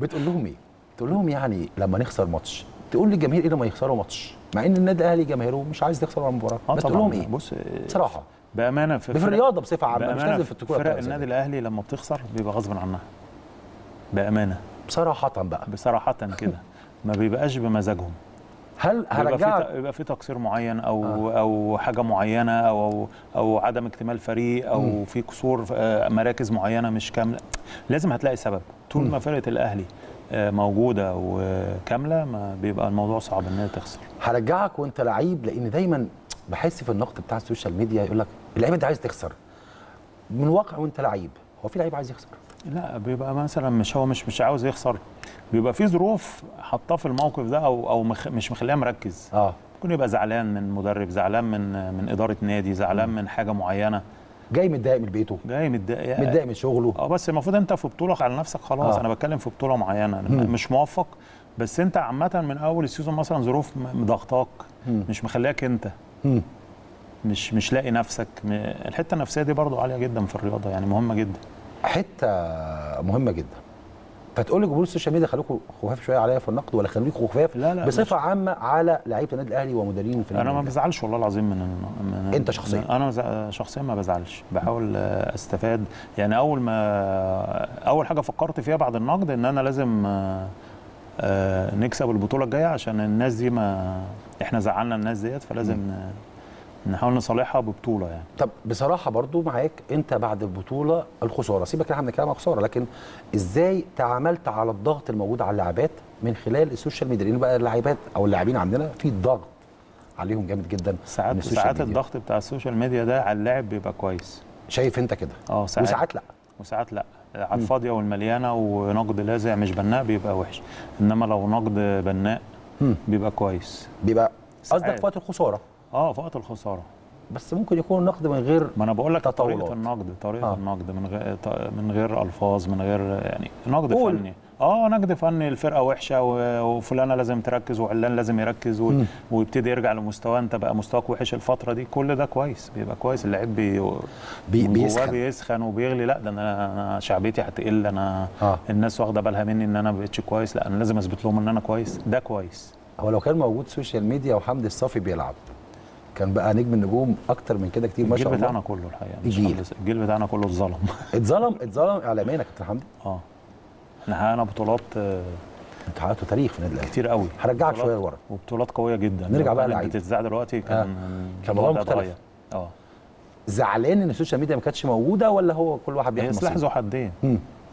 بتقول لهم ايه؟ بتقول لهم يعني لما نخسر ماتش تقول للجماهير ايه لما يخسروا ماتش، مع ان النادي الاهلي جماهيره مش عايز يخسر ولا مباراه آه، بس تقول لهم ايه؟ بص صراحه بامانه في, في الرياضه بصفه عامه، مش لازم في الكوره، فرق النادي الاهلي لما بتخسر بيبقى غصب عنها بامانه بصراحة بقى بصراحة كده ما بيبقاش بمزاجهم. هل هرجعك بيبقى في تقصير معين او آه. او حاجة معينة او او, أو عدم اكتمال فريق او م. في قصور مراكز معينة مش كاملة، لازم هتلاقي سبب. طول م. ما فرقة الأهلي موجودة وكاملة ما بيبقى الموضوع صعب ان هي تخسر. هرجعك وانت لعيب، لان دايما بحس في النقد بتاع السوشيال ميديا يقول لك اللعيبة دي عايز تخسر. من واقع وانت لعيب، هو في لعيب عايز يخسر؟ لا، بيبقى مثلا مش هو مش مش عاوز يخسر، بيبقى في ظروف حطاه في الموقف ده او او مخ مش مخليه مركز. اه ممكن يبقى زعلان من مدرب، زعلان من من اداره نادي، زعلان من حاجه معينه، جاي متضايق من بيته، جاي متضايق متضايق من شغله. اه بس المفروض انت في بطوله على نفسك خلاص. آه. انا بتكلم في بطوله معينه م. مش موفق، بس انت عامه من اول السيزون مثلا ظروف مضغطاك مش مخلياك انت م. مش مش لاقي نفسك. الحته النفسيه دي برضو عاليه جدا في الرياضه، يعني مهمه جدا، حته مهمه جدا. فتقول لي جمهور السوشيال ميديا خليكم خفاف شويه عليا في النقد، ولا خليكم خفاف بصفه عامه على لعيبه النادي الاهلي ومديرين الفريق؟ انا ما بزعلش والله العظيم من, من انت شخصيا؟ انا شخصيا ما بزعلش، بحاول استفاد يعني. اول ما اول حاجه فكرت فيها بعد النقد ان انا لازم نكسب البطوله الجايه، عشان الناس دي ما احنا زعلنا الناس ديت، فلازم م. نحاول نصالحها ببطوله يعني. طب بصراحه برضو معاك انت بعد البطوله الخساره، سيبك احنا بنتكلم عن خساره، لكن ازاي تعاملت على الضغط الموجود على اللاعبات من خلال السوشيال ميديا؟ لان بقى اللاعبات او اللاعبين عندنا في ضغط عليهم جامد جدا ساعات ساعات الضغط بتاع السوشيال ميديا ده على اللاعب بيبقى كويس، شايف انت كده؟ اه ساعات، وساعات لا، وساعات لا، على الفاضيه والمليانه، ونقد لاذع مش بناء بيبقى وحش، انما لو نقد بناء بيبقى كويس. بيبقى قصدك في وقت الخساره؟ اه في وقت الخساره، بس ممكن يكون نقد من غير، ما انا بقول لك طريقه النقد، طريقه آه. النقد من غير من غير الفاظ، من غير يعني نقد قول. فني اه نقد فني، الفرقه وحشه وفلانه لازم تركز وعلان لازم يركز و... ويبتدي يرجع لمستواه، انت بقى مستواك وحش الفتره دي، كل ده كويس بيبقى كويس. اللاعب بي... بي... بيسخن بيسخن وبيغلي، لا ده انا, أنا شعبيتي هتقل، انا آه. الناس واخده بالها مني ان انا ما بقتش كويس، لا انا لازم اثبت لهم ان انا كويس، ده كويس. هو لو كان موجود سوشيال ميديا وحمدي الصافي بيلعب كان بقى نجم النجوم اكتر من كده كتير ما شاء الله. الجيل بتاعنا كله الحقيقه الجيل الجيل بتاعنا كله اتظلم اتظلم اتظلم اعلاميا يا كابتن حمدي. اه احنا حققنا بطولات انتوا حققتوا تاريخ في النادي الاهلي كتير قوي. هرجعك شويه لورا وبطولات قويه جدا. نرجع بقى للعيبه بتتذاع دلوقتي كان آه. كان موضوع مختلف. اه زعلان ان السوشيال ميديا ما كانتش موجوده ولا هو كل واحد بيعمل سلاح ذو حدين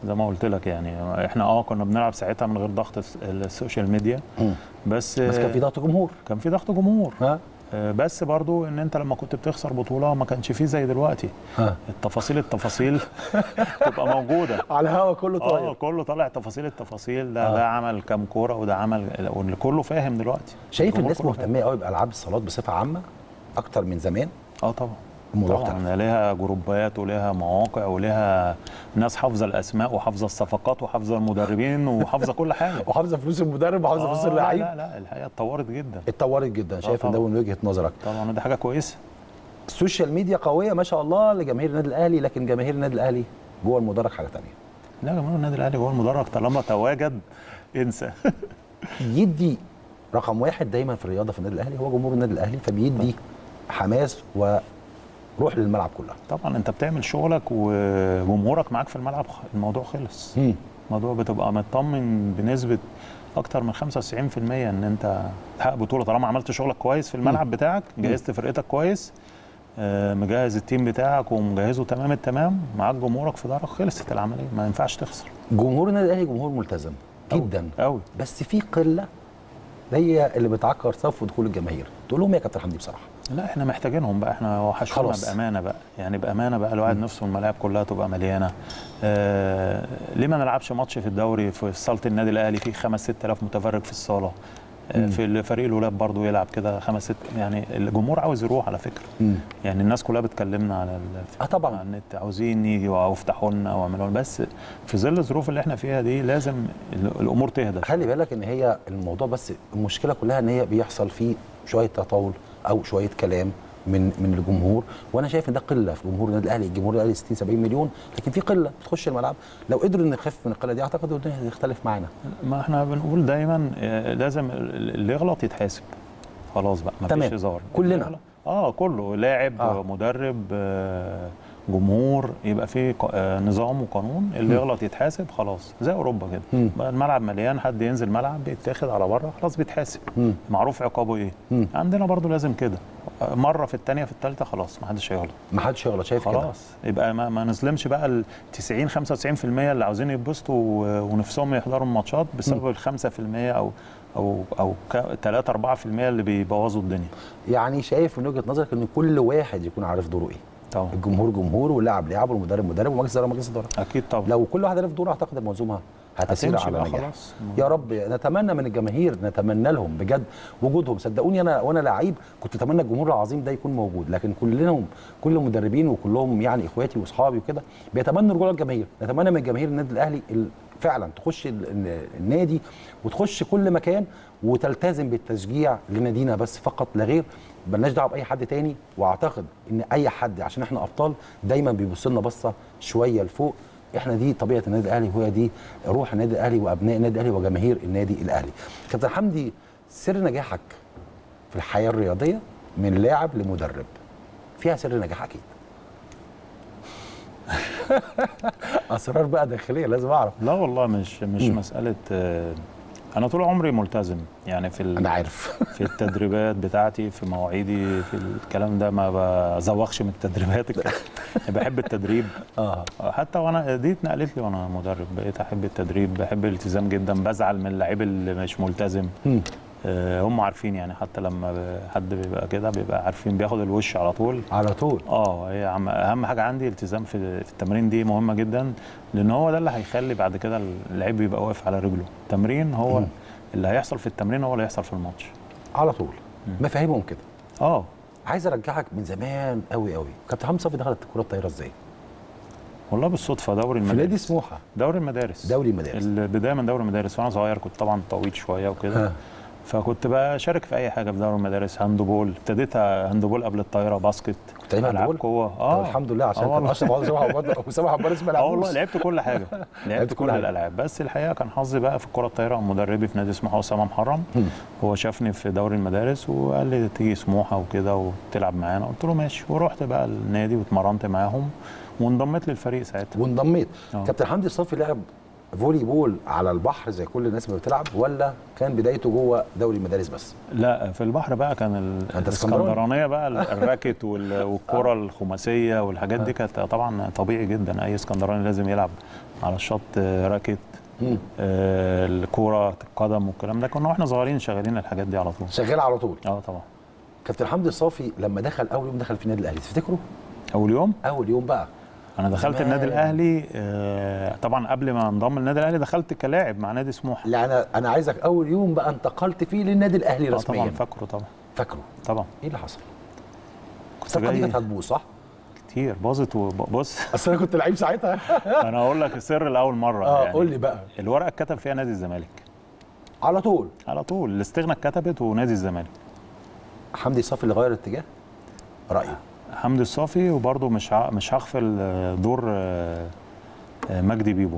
زي ما قلت لك يعني. احنا اه كنا بنلعب ساعتها من غير ضغط السوشيال ميديا بس بس كان في ضغط جمهور كان في ضغط جمهور ها بس برضو ان انت لما كنت بتخسر بطوله ما كانش فيه زي دلوقتي ها. التفاصيل التفاصيل تبقى موجوده على الهوا كله طالع اه كله طالع تفاصيل التفاصيل ده ها. ده عمل كام كوره وده عمل كله فاهم دلوقتي. شايف الناس مهتمه قوي بالعاب الصالات بصفه عامه اكتر من زمان؟ اه طبعا طبعا لها جروبات ولها مواقع ولها ناس حافظه الاسماء وحافظه الصفقات وحافظه المدربين وحافظه كل حاجه وحافظه فلوس المدرب وحافظه آه فلوس اللعيب. لا لا الحقيقه اتطورت جدا اتطورت جدا. شايف ده من وجهه نظرك؟ طبعا دي حاجه كويسه. السوشيال ميديا قويه ما شاء الله لجماهير النادي الاهلي لكن جماهير النادي الاهلي جوه المدرج حاجه ثانيه. لا جماهير النادي الاهلي جوه المدرج طالما تواجد انسى يدي رقم واحد دايما في الرياضه في النادي الاهلي هو جمهور النادي الاهلي فبيدي حماس و روح للملعب كلها. طبعا انت بتعمل شغلك وجمهورك معاك في الملعب الموضوع خلص. مم. الموضوع بتبقى مطمن بنسبه اكتر من خمسة وتسعين في المية ان انت تحقق بطوله طالما عملت شغلك كويس في الملعب مم. بتاعك، جهزت فرقتك كويس، مجهز التيم بتاعك ومجهزه تمام التمام، معاك جمهورك في ظهرك خلصت العمليه، ما ينفعش تخسر. جمهور النادي الاهلي جمهور ملتزم جدا قوي بس في قله هي اللي بتعكر صف ودخول الجماهير، تقول لهم يا كابتن حمدي بصراحه. لا احنا محتاجينهم بقى احنا وحشونا بامانه بقى يعني بامانه بقى الواحد نفسه الملاعب كلها تبقى مليانه. آه ليه ما نلعبش ماتش في الدوري في صاله النادي الاهلي فيه خمسة ستة آلاف متفرج في الصاله؟ آه في فريق الولاد برضه يلعب كده خمسة ستة يعني الجمهور عاوز يروح على فكره. مم. يعني الناس كلها بتكلمنا على اه طبعا على النت عاوزين يجي وافتحوا لنا واعملوا بس في ظل الظروف اللي احنا فيها دي لازم الامور تهدى. خلي بالك ان هي الموضوع بس المشكله كلها ان هي بيحصل فيه شويه تطاول او شويه كلام من من الجمهور وانا شايف ان ده قله في جمهور النادي الاهلي. الجمهور الاهلي ستين سبعين مليون لكن في قله بتخش الملعب. لو قدروا نخف من القله دي اعتقد الدنيا هتختلف معانا. ما احنا بنقول دايما لازم اللي يغلط يتحاسب خلاص بقى ما فيش هزار كلنا اه كله لاعب آه. مدرب آه جمهور يبقى في نظام وقانون اللي يغلط يتحاسب خلاص زي اوروبا كده. الملعب مليان حد ينزل ملعب بيتاخد على بره خلاص بيتحاسب معروف عقابه ايه. مم. عندنا برضو لازم كده مره في الثانيه في الثالثه خلاص ما حدش هيغلط ما حدش هيغلط. شايف كده خلاص يبقى ما, ما نظلمش بقى ال تسعين خمسة وتسعين في المية اللي عاوزين يتبسطوا ونفسهم يحضروا الماتشات بسبب ال خمسة في المية او او او ثلاثة أربعة في المية اللي بيبوظوا الدنيا. يعني شايف من وجهه نظرك ان كل واحد يكون عارف دوره ايه؟ طبعا الجمهور جمهور واللاعب لاعب والمدرب مدرب ومجلس اداره مجلس اداره اكيد طبعا. لو كل واحد عرف دوره اعتقد المنظومه هتسير على نجاح. يا رب نتمنى من الجماهير نتمنى لهم بجد وجودهم. صدقوني انا وانا لعيب كنت اتمنى الجمهور العظيم ده يكون موجود لكن كلهم كل المدربين وكلهم يعني اخواتي واصحابي وكده بيتمنوا رجوع الجماهير. نتمنى من جماهير النادي الاهلي فعلا تخش النادي وتخش كل مكان وتلتزم بالتشجيع لنادينا بس فقط لا غير. مالناش دعوه باي حد تاني واعتقد ان اي حد عشان احنا ابطال دايما بيبص لنا بصه شويه لفوق. احنا دي طبيعه النادي الاهلي وهي دي روح النادي الاهلي وابناء النادي الاهلي وجماهير النادي الاهلي. كابتن حمدي سر نجاحك في الحياه الرياضيه من لاعب لمدرب فيها سر نجاح اكيد. اسرار بقى داخليه لازم اعرف. لا والله مش مش م. مساله. انا طول عمري ملتزم يعني في انا عارف في التدريبات بتاعتي في مواعيدي في الكلام ده ما بزوخش من التدريبات بحب التدريب اه حتى وانا دي اتنقلت لي وانا مدرب بقيت احب التدريب بحب الالتزام جدا بزعل من اللعيب اللي مش ملتزم. آه هم عارفين يعني حتى لما حد بيبقى كده بيبقى عارفين بياخد الوش على طول على طول اه هي اهم حاجه عندي التزام في, في التمرين دي مهمه جدا لان هو ده اللي هيخلي بعد كده اللعيب بيبقى واقف على رجله. التمرين هو م. اللي هيحصل في التمرين هو اللي هيحصل في الماتش على طول مفاهيمهم كده اه. عايز ارجعك من زمان قوي قوي كابتن حمدي الصافي دخلت الكره الطايره ازاي؟ والله بالصدفه دوري المدارس في نادي سموحه دوري المدارس دوري المدارس البدايه من دوري المدارس وانا صغير كنت طبعا طويل شويه وكده فكنت بشارك في اي حاجه في دوري المدارس، هاندبول، ابتديت هاندبول قبل الطايره، باسكت، كنت لعيب هاندبول قوه. اه الحمد لله، عشان كان اشرف عبد السلام ابو سبع حبار اسمه. اه والله لعبت كل حاجه، لعبت كل الالعاب، بس الحقيقه كان حظي بقى في الكره الطايره. مدربي في نادي اسمه حسام محرم هو شافني في دوري المدارس وقال لي تيجي سموحه وكده وتلعب معانا، قلت له ماشي، ورحت بقى النادي واتمرنت معاهم وانضميت للفريق ساعتها. وانضميت. كابتن حمدي الصافي لعب فولي بول على البحر زي كل الناس ما بتلعب، ولا كان بدايته جوه دوري المدارس بس؟ لا، في البحر بقى كان الاسكندرانيه بقى الراكت والكره الخماسيه والحاجات دي كانت طبعا طبيعي جدا، اي اسكندراني لازم يلعب على الشط راكت، آه الكره القدم والكلام ده، كنا واحنا صغيرين شغالين الحاجات دي على طول. شغال على طول؟ اه طبعا. كابتن حمدي الصافي لما دخل اول يوم دخل في النادي الاهلي تفتكره؟ اول يوم؟ اول يوم بقى أنا دخلت النادي الأهلي طبعًا قبل ما انضم للنادي الأهلي، دخلت كلاعب مع نادي سموحة. لا أنا أنا عايزك أول يوم بقى انتقلت فيه للنادي الأهلي رسميًا. طبعًا فاكره، طبعًا فاكره طبعًا. إيه اللي حصل؟ كنت جاي هتبوظ صح؟ كتير باظت. وبص أصل أنا كنت لعيب ساعتها. أنا هقول لك السر لأول مرة. أه يعني قول لي بقى. الورقة اتكتب فيها نادي الزمالك. على طول؟ على طول، الاستغنى اتكتبت ونادي الزمالك. حمدي الصافي اللي غير اتجاه؟ رأيه. حمدي الصافي، وبرضه مش مش هغفل دور مجدي بيبو.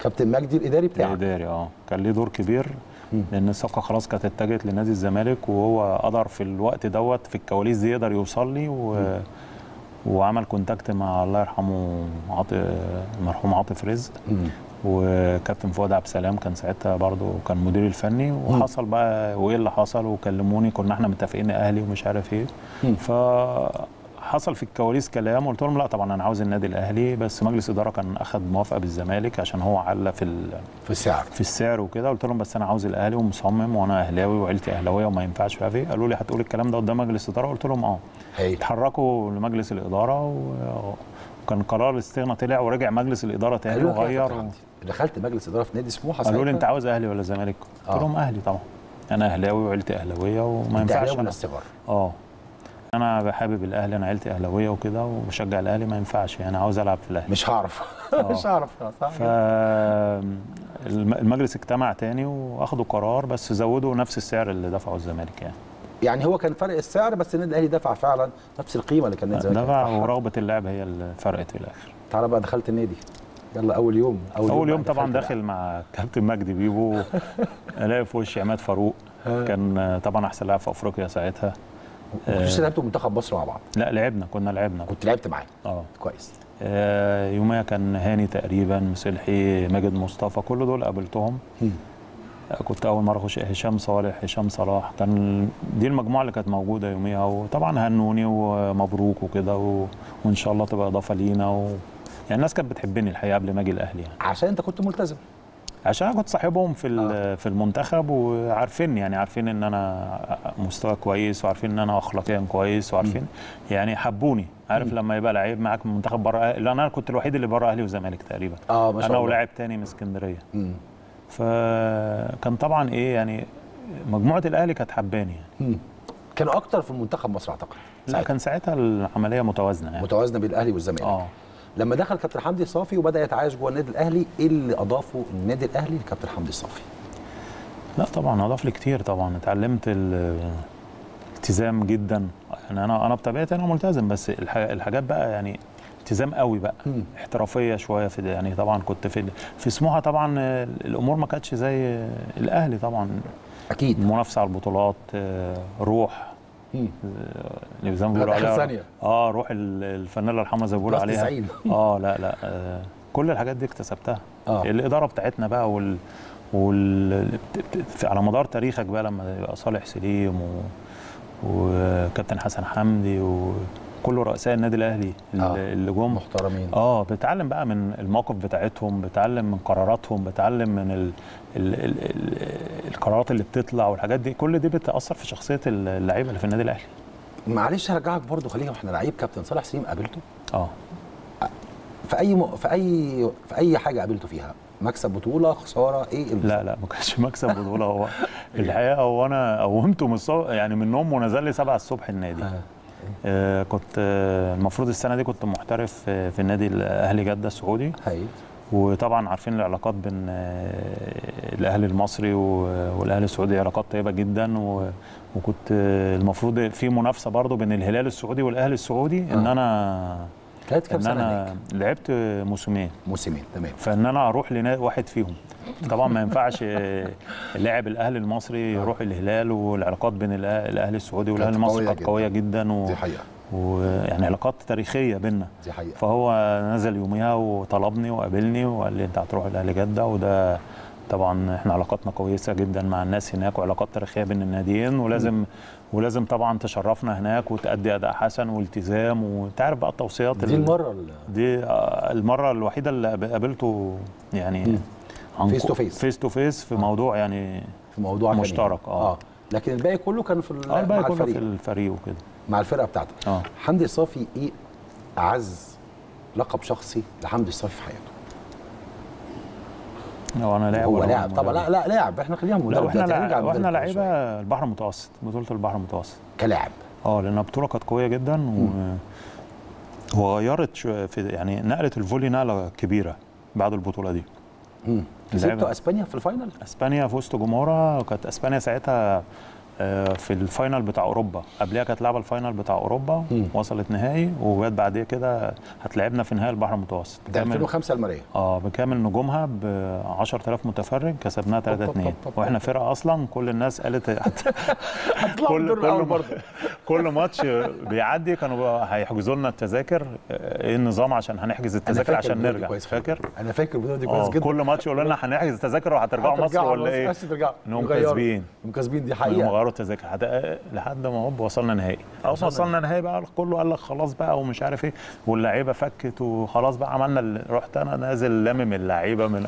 كابتن مجدي الاداري بتاعك؟ الاداري اه، كان ليه دور كبير، لان الصفقه خلاص كانت اتجهت لنادي الزمالك، وهو قدر في الوقت دوت في الكواليس دي يقدر يوصل لي، و... وعمل كونتاكت مع الله يرحمه عاطف، المرحوم عاطف رزق، وكابتن فؤاد عبد السلام كان ساعتها برضه كان مديري الفني، وحصل بقى وايه اللي حصل، وكلموني كنا احنا متفقين اهلي ومش عارف ايه، فحصل في الكواليس كلام، قلت لهم لا طبعا انا عاوز النادي الاهلي، بس مجلس اداره كان اخذ موافقه بالزمالك عشان هو علّى في في السعر في السعر وكده، قلت لهم بس انا عاوز الاهلي ومصمم وانا اهلاوي وعيلتي اهلاويه وما ينفعش عارف ايه، قالوا لي هتقول الكلام ده قدام مجلس اداره؟ قلت لهم اه. اتحركوا لمجلس الاداره و... كان قرار الاستغنى طلع ورجع مجلس الاداره تاني وغير. دخلت مجلس اداره في نادي سموحه، قالوا لي انت عاوز اهلي ولا زمالك؟ قلت لهم اهلي طبعا، انا اهلاوي وعيلتي اهلاويه وما ينفعش. اهلاوي والاستغرار؟ اه انا حابب الاهلي، انا عيلتي اهلاويه وكده وبشجع الاهلي، ما ينفعش يعني عاوز العب في الاهلي. مش هعرف مش هعرف صح. فالمجلس اجتمع تاني واخدوا قرار، بس زودوا نفس السعر اللي دفعه الزمالك يعني. يعني هو كان فرق السعر بس النادي الاهلي دفع فعلا نفس القيمه اللي كان النادي الزمالك دفع، ورغبه اللاعب هي اللي فرقت في الاخر. تعالى بقى دخلت النادي، يلا اول يوم. اول, أول يوم, يوم طبعا داخل مع كابتن مجدي بيبو، الاقي في وشي عماد فاروق كان طبعا احسن لاعب في افريقيا ساعتها. كنتوا لعبتوا منتخب مصر مع بعض؟ لا لعبنا، كنا لعبنا كنت لعبت معاه. اه كويس. آه يوميا كان هاني تقريبا، مسلحي، ماجد مصطفى، كل دول قابلتهم. كنت أول مرة أخش. هشام صالح، هشام صلاح، كان دي المجموعة اللي كانت موجودة يوميها، وطبعا هنوني ومبروك وكده، و... وإن شاء الله تبقى إضافة لينا، و... يعني الناس كانت بتحبني الحقيقة قبل ما أجي الأهلي يعني. عشان أنت كنت ملتزم؟ عشان أنا كنت صاحبهم في آه. في المنتخب، وعارفين يعني عارفين إن أنا مستوى كويس، وعارفين إن أنا أخلاقيا كويس، وعارفين م. يعني حبوني، عارف م. لما يبقى لعيب معاك من منتخب بره، لأن أنا كنت الوحيد اللي بره أهلي وزمالك تقريبا. آه ما شاء الله. أنا ولاعب تاني من اسكندرية. فكان طبعا ايه يعني مجموعه الاهلي كانت حباني يعني. مم. كانوا اكتر في منتخب مصر اعتقد ساعتها. لا كان ساعتها العمليه متوازنه يعني، متوازنه بين الاهلي والزمالك. اه لما دخل كابتن حمدي الصافي وبدا يتعايش جوه النادي الاهلي، ايه اللي اضافه النادي الاهلي لكابتن حمدي الصافي؟ لا طبعا اضاف لي كتير، طبعا اتعلمت الالتزام جدا يعني، انا انا بطبيعتي انا ملتزم، بس الحاجات بقى يعني التزام قوي بقى، مم. احترافيه شويه في يعني. طبعا كنت في في سموحه طبعا الامور ما كانتش زي الاهلي طبعا، اكيد منافسه على البطولات، روح اللي زي ما بيقولوا عليها اه روح الفانيلا الحمراء زي ما بيقولوا عليها اه لا لا آه كل الحاجات دي اكتسبتها. آه. الاداره بتاعتنا بقى وال, وال... على مدار تاريخك بقى، لما يبقى صالح سليم و... وكابتن حسن حمدي و كله رؤساء النادي الاهلي اللي آه جم محترمين. اه بتعلم بقى من الموقف بتاعتهم، بتعلم من قراراتهم، بتعلم من ال ال ال ال القرارات اللي بتطلع والحاجات دي، كل دي بتاثر في شخصيه اللعيبه اللي في النادي الاهلي. معلش هرجعك برضه، خلينا احنا لعيب. كابتن صالح سليم قابلته اه في اي م... في اي في اي حاجه قابلته فيها، مكسب بطوله، خساره، ايه البطولة؟ لا لا ما كانش مكسب بطوله هو الحقيقه هو انا قومته من الصبح يعني، من النوم ونزل لي سبعة الصبح النادي. آه. آه كنت آه المفروض السنه دي كنت محترف آه في النادي الاهلي جده السعودي. وطبعا عارفين العلاقات بين الاهلي المصري والاهلي السعودي علاقات طيبه جدا، وكنت المفروض في منافسه برضو بين الهلال السعودي والاهلي السعودي ان انا ان انا لعبت موسمين موسمين تمام، فان انا اروح لواحد فيهم طبعا ما ينفعش اللاعب الاهلي المصري يروح الهلال، والعلاقات بين الاهلي السعودي والاهلي المصري كانت قويه جدا و... دي حقيقه، ويعني علاقات تاريخيه بينا دي حقيقه. فهو نزل يوميها وطلبني وقابلني وقال لي انت هتروح الاهلي جده، وده طبعا احنا علاقاتنا كويسه جدا مع الناس هناك وعلاقات تاريخيه بين الناديين، ولازم م. ولازم طبعا تشرفنا هناك وتأدي اداء حسن والتزام، وانت عارف بقى التوصيات دي المره دي المره الوحيده اللي قابلته يعني فيس تو فيس فيس تو فيس في موضوع يعني في موضوع مشترك اه, آه. لكن الباقي كله كان في ال... آه الباقي كله في الفريق وكده مع الفرقه بتاعته. آه. حمدي الصافي ايه اعز لقب شخصي لحمدي الصافي في حياته؟ هو انا لاعب هو لاعب طبعا لا لا لاعب احنا خلينا مدرب واحنا لعيبه البحر المتوسط بطوله البحر المتوسط كلاعب اه لان البطوله كانت قويه جدا و... وغيرت في يعني نقلت الفولي نقله كبيره بعد البطوله دي. امم كسبتوا اسبانيا في الفاينل؟ اسبانيا في وسط جمهورها، كانت اسبانيا ساعتها في الفاينل بتاع اوروبا، قبلها كانت لعبه الفاينل بتاع اوروبا م. وصلت نهائي، وجت بعد كده هتلاعبنا في نهائي البحر المتوسط ده ألفين وخمسة الماليه اه بكامل نجومها ب عشرة آلاف متفرج، كسبناها ثلاثة اثنين واحنا فرقه اصلا كل الناس قالت هتطلعوا كل الدور برضه كل ماتش بيعدي كانوا هيحجزوا لنا التذاكر ايه النظام عشان هنحجز التذاكر عشان نرجع. فاكر انا فاكر البطوله دي كويس جدا، كل ماتش يقولوا لنا هنحجز التذاكر وهترجعوا مصر ولا ايه؟ انهم كاسبين كاسبين دي حقيقه التذاكر لحد ما هوب وصلنا نهائي. اول ما وصلنا نهائي بقى كله قال لك خلاص بقى ومش عارف ايه، واللعيبه فكت وخلاص بقى عملنا، رحت انا نازل لامم اللعيبه من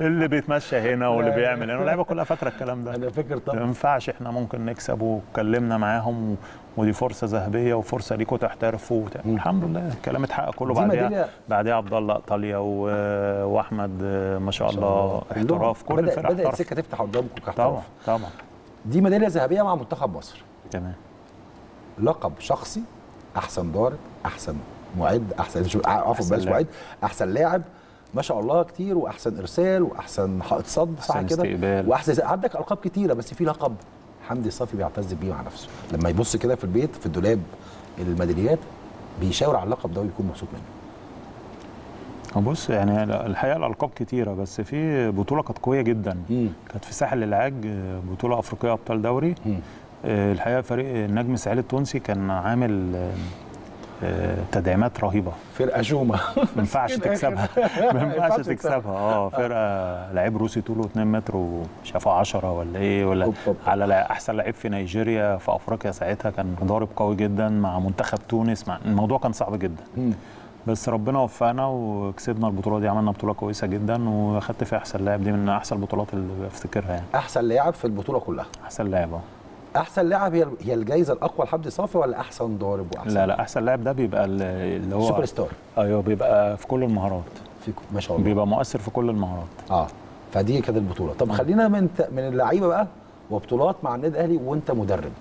اللي بيتمشى هنا واللي بيعمل هنا، اللعيبه كلها فاكره الكلام ده. انا فاكر طبعا ما ينفعش احنا ممكن نكسب، واتكلمنا معاهم ودي فرصه ذهبيه وفرصه ليكوا تحترفوا، الحمد لله الكلام اتحقق كله. بعدها بعدها عبد الله ايطاليا واحمد ما شاء الله احتراف، كل الفرق بدات السكه تفتح قدامكم كاحتراف طبعا طبعا. دي ميداليه ذهبيه مع منتخب مصر تمام، لقب شخصي احسن ضارب احسن معد احسن عفوا بلاش معد احسن لاعب ما شاء الله كتير، واحسن ارسال واحسن حائط صد صح كده واحسن، عندك القاب كتيره، بس في لقب حمدي الصافي بيعتز بيه مع نفسه، لما يبص كده في البيت في الدولاب الميداليات بيشاور على اللقب ده ويكون مبسوط منه. بص يعني الحقيقه الالقاب كتيره، بس في بطوله كانت قويه جدا كانت في ساحل العاج، بطوله افريقيه ابطال دوري. مم. الحقيقه فريق النجم سعيد التونسي كان عامل تدعيمات رهيبه، فرقه شومه ما ينفعش تكسبها ما ينفعش تكسبها اه فرقه لعيب روسي طوله اتنين متر وشافه عشرة ولا ايه ولا أوب أوب. على احسن لعيب في نيجيريا في افريقيا ساعتها، كان ضارب قوي جدا مع منتخب تونس، مع الموضوع كان صعب جدا. مم. بس ربنا وفقنا وكسبنا البطوله دي، عملنا بطوله كويسه جدا واخدت فيها احسن لاعب، دي من احسن البطولات اللي افتكرها يعني. احسن لاعب في البطوله كلها احسن لاعب اه احسن لاعب هي هي الجائزه الاقوى لحمدي صافي ولا احسن ضارب واحسن؟ لا لا احسن لاعب ده بيبقى اللي هو سوبر ستار. ايوه بيبقى في كل المهارات في ما شاء الله بيبقى مؤثر في كل المهارات اه فدي كانت البطوله. طب خلينا من من اللعيبه بقى وبطولات مع النادي الاهلي وانت مدرب،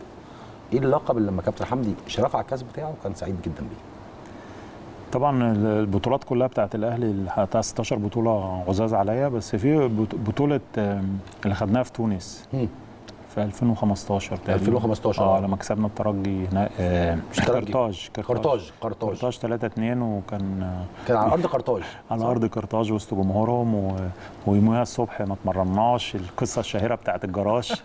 ايه اللقب اللي لما كابتن حمدي شرف على الكاس بتاعه وكان سعيد جدا بيه؟ طبعا البطولات كلها بتاعت الاهلي اللي حققتها ستاشر بطوله عزاز عليا، بس في بطوله اللي خدناها في تونس م. في ألفين وخمستاشر تقريبا ألفين وخمستاشر اه لما كسبنا الترجي هناك آه مش قرطاج قرطاج قرطاج ثلاثة اتنين، وكان كان على ارض قرطاج على ارض قرطاج وسط جمهورهم و... ويوميها الصبح ما اتمرناش، القصه الشهيره بتاعت الجراج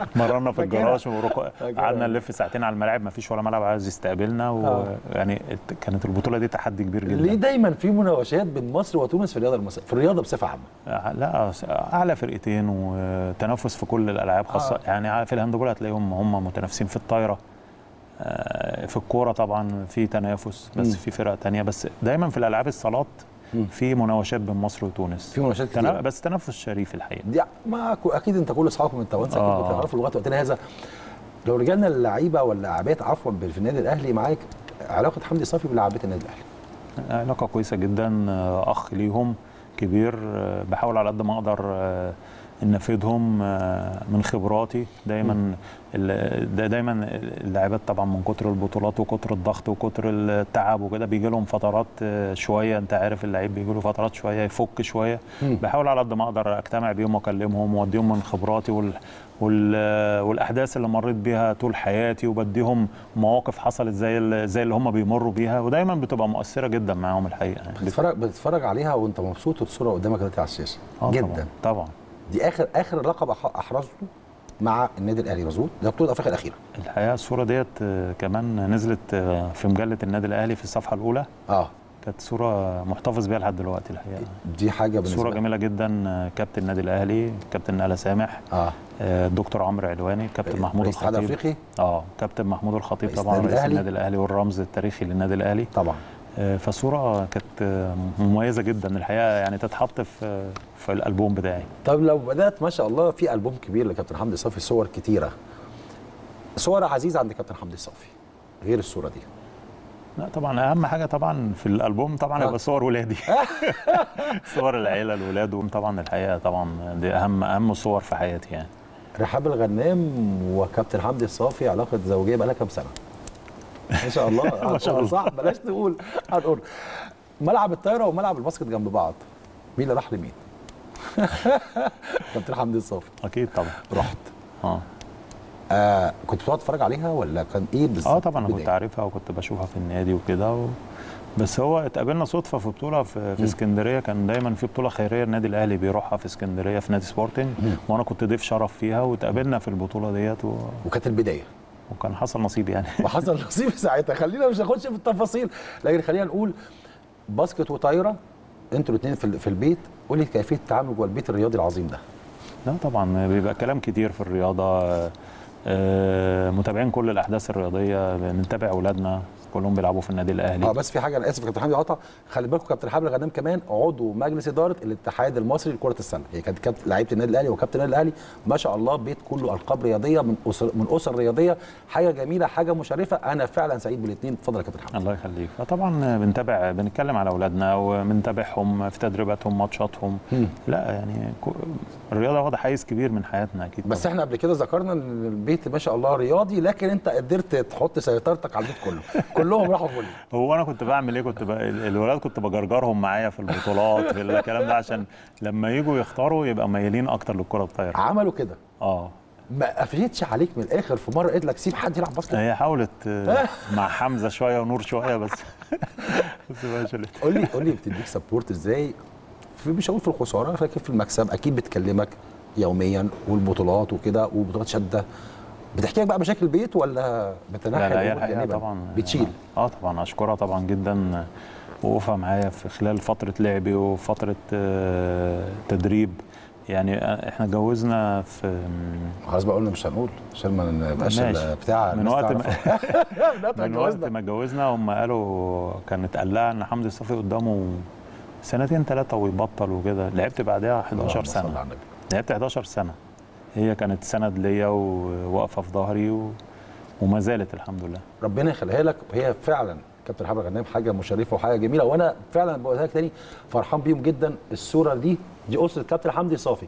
اتمرنا في الجراج وقعدنا نلف ساعتين على الملاعب ما فيش ولا ملعب عايز يستقبلنا، ويعني كانت البطوله دي تحدي كبير جدا. ليه دايما في مناوشات بين مصر وتونس في الرياضه المصريه في الرياضه بصفه عامه؟ لا اعلى فرقتين وتنافس في كل العاب خاصه آه. يعني في الهاندبول هتلاقيهم هم متنافسين في الطايره، في الكوره طبعا في تنافس بس م. في فرق ثانيه، بس دايما في الالعاب الصالات في مناوشات بين مصر وتونس في مناوشات كتير تنا... بس تنافس شريف الحقيقه دي ما اكيد انت كل اصحابك من توانسه آه. كنت بتعرفوا لغايه وقتنا هذا. لو رجعنا للعيبه واللاعبات عفوا في النادي الاهلي، معاك علاقه حمدي الصافي بلاعبات النادي الاهلي؟ علاقه كويسه جدا، اخ ليهم كبير، بحاول على قد ما اقدر نفيدهم من خبراتي دايما. دايما اللاعبات طبعا من كتر البطولات وكتر الضغط وكتر التعب وكده بيجي لهم فترات شويه، انت عارف اللعيب بيجي له فترات شويه يفك شويه. بحاول على قد ما اقدر اجتمع بيهم واكلمهم واديهم من خبراتي وال والاحداث اللي مريت بيها طول حياتي، وبديهم مواقف حصلت زي زي اللي هم بيمروا بيها، ودايما بتبقى مؤثره جدا معاهم الحقيقه. يعني بتتفرج بتتفرج عليها وانت مبسوط والصوره قدامك دلوقتي على الشاشه جدا. طبعا, طبعا. دي اخر اخر لقب احرزته مع النادي الاهلي مظبوط، ده بطوله افريقيا الاخيره. الحقيقه الصوره ديت كمان نزلت في مجله النادي الاهلي في الصفحه الاولى. اه كانت صوره محتفظ بيها لحد دلوقتي الحقيقه. دي حاجه بالنسبه صوره جميله جدا. كابتن النادي الاهلي كابتن آلاء سامح، اه الدكتور عمرو علواني، كابتن محمود الخطيب الاتحاد الافريقي، اه كابتن محمود الخطيب طبعا رئيس النادي الاهلي والرمز التاريخي للنادي الاهلي طبعا. فصوره كانت مميزه جدا الحقيقه، يعني تتحط في في الالبوم بتاعي. طب لو بدات ما شاء الله في البوم كبير لكابتن حمدي الصافي، صور كتيره، صور عزيزه عند كابتن حمدي الصافي غير الصوره دي؟ لا طبعا اهم حاجه طبعا في الالبوم طبعا يبقى صور ولادي صور العيله الولاد طبعا الحقيقه طبعا دي اهم اهم صور في حياتي. يعني رحاب الغنام وكابتن حمدي الصافي علاقه زوجيه بقى لها كام سنه؟ ما شاء الله ما شاء الله صح، بلاش نقول هنقول. ملعب الطايره وملعب الباسكت جنب بعض، مين اللي راح لمين؟ كابتن حمدي الصافي اكيد طبعا. رحت اه, آه كنت بتقعد تتفرج عليها ولا كان ايه بالظبط؟ اه طبعا انا كنت عارفها وكنت بشوفها في النادي وكده و... بس هو اتقابلنا صدفه في بطوله في, في اسكندريه. كان دايما في بطوله خيريه النادي الاهلي بيروحها في اسكندريه في نادي سبورتنج، وانا كنت ضيف شرف فيها واتقابلنا في البطوله ديت و... وكانت البدايه وكان حصل نصيب يعني وحصل نصيب ساعتها. خلينا مش ناخدش في التفاصيل، لكن خلينا نقول باسكت وطايره انتوا الاثنين في البيت، قول لي كيفيه التعامل جوه البيت الرياضي العظيم ده؟ لا طبعا بيبقى كلام كتير في الرياضه، متابعين كل الاحداث الرياضيه، بنتابع اولادنا كلهم بيلعبوا في النادي الاهلي. اه بس في حاجه انا اسف كابتن حمدي قطع، خلي بالكم كابتن حمدي الغنام كمان عضو مجلس اداره الاتحاد المصري لكره السله، هي كانت كابتن لعيبه النادي الاهلي وكابتن النادي الاهلي، ما شاء الله بيت كله القاب رياضيه من اسر من اسر رياضيه، حاجه جميله حاجه مشرفه، انا فعلا سعيد بالاثنين. اتفضل يا كابتن حمدي. الله يخليك. فطبعا بنتابع بنتكلم على اولادنا وبنتابعهم في تدريباتهم ماتشاتهم. لا يعني الرياضه واخده حيز كبير من حياتنا اكيد. بس احنا قبل كده ذكرنا ان البيت ما شاء الله رياضي، لكن انت قدرت تحط سيطرتك على البيت كله كلهم راحوا كله. هو انا كنت بعمل ايه؟ كنت ب... الولاد كنت بجرجرهم معايا في البطولات في الكلام ده، عشان لما يجوا يختاروا يبقى ميالين اكتر للكره الطايره. عملوا كده؟ اه ما قفلتش عليك من الاخر في مره قلت لك سيب حد يلعب باسكت؟ هي حاولت مع حمزه شويه ونور شويه بس بس ما شالتش. قول لي قول لي بتديك سبورت ازاي؟ في مش هقول في الخساره لكن في المكسب اكيد بتكلمك يوميا والبطولات وكده وبطولات شاده، بتحكي لك بقى مشاكل البيت ولا بتنحي؟ لا لا يعني طبعا بتشيل. اه طبعا اشكرها طبعا جدا وقوفها معايا في خلال فتره لعبي وفتره تدريب. يعني احنا اتجوزنا في خلاص بقى قلنا مش هنقول عشان ما نبقاش بتاع من وقت ما من وقت ما اتجوزنا هم قالوا كانت قلقه ان حمدي الصافي قدامه سنتين ثلاثه ويبطل وكده. لعبت بعدها احداشر سنه، لعبت احداشر سنه، هي كانت سند ليا وواقفه في ظهري و... وما زالت الحمد لله. ربنا يخليها لك. هي فعلا كابتن حمدي الغنام حاجه مشرفه وحاجه جميله، وانا فعلا بقولها لك تاني فرحان بيهم جدا. الصوره دي دي اسره كابتن حمدي الصافي،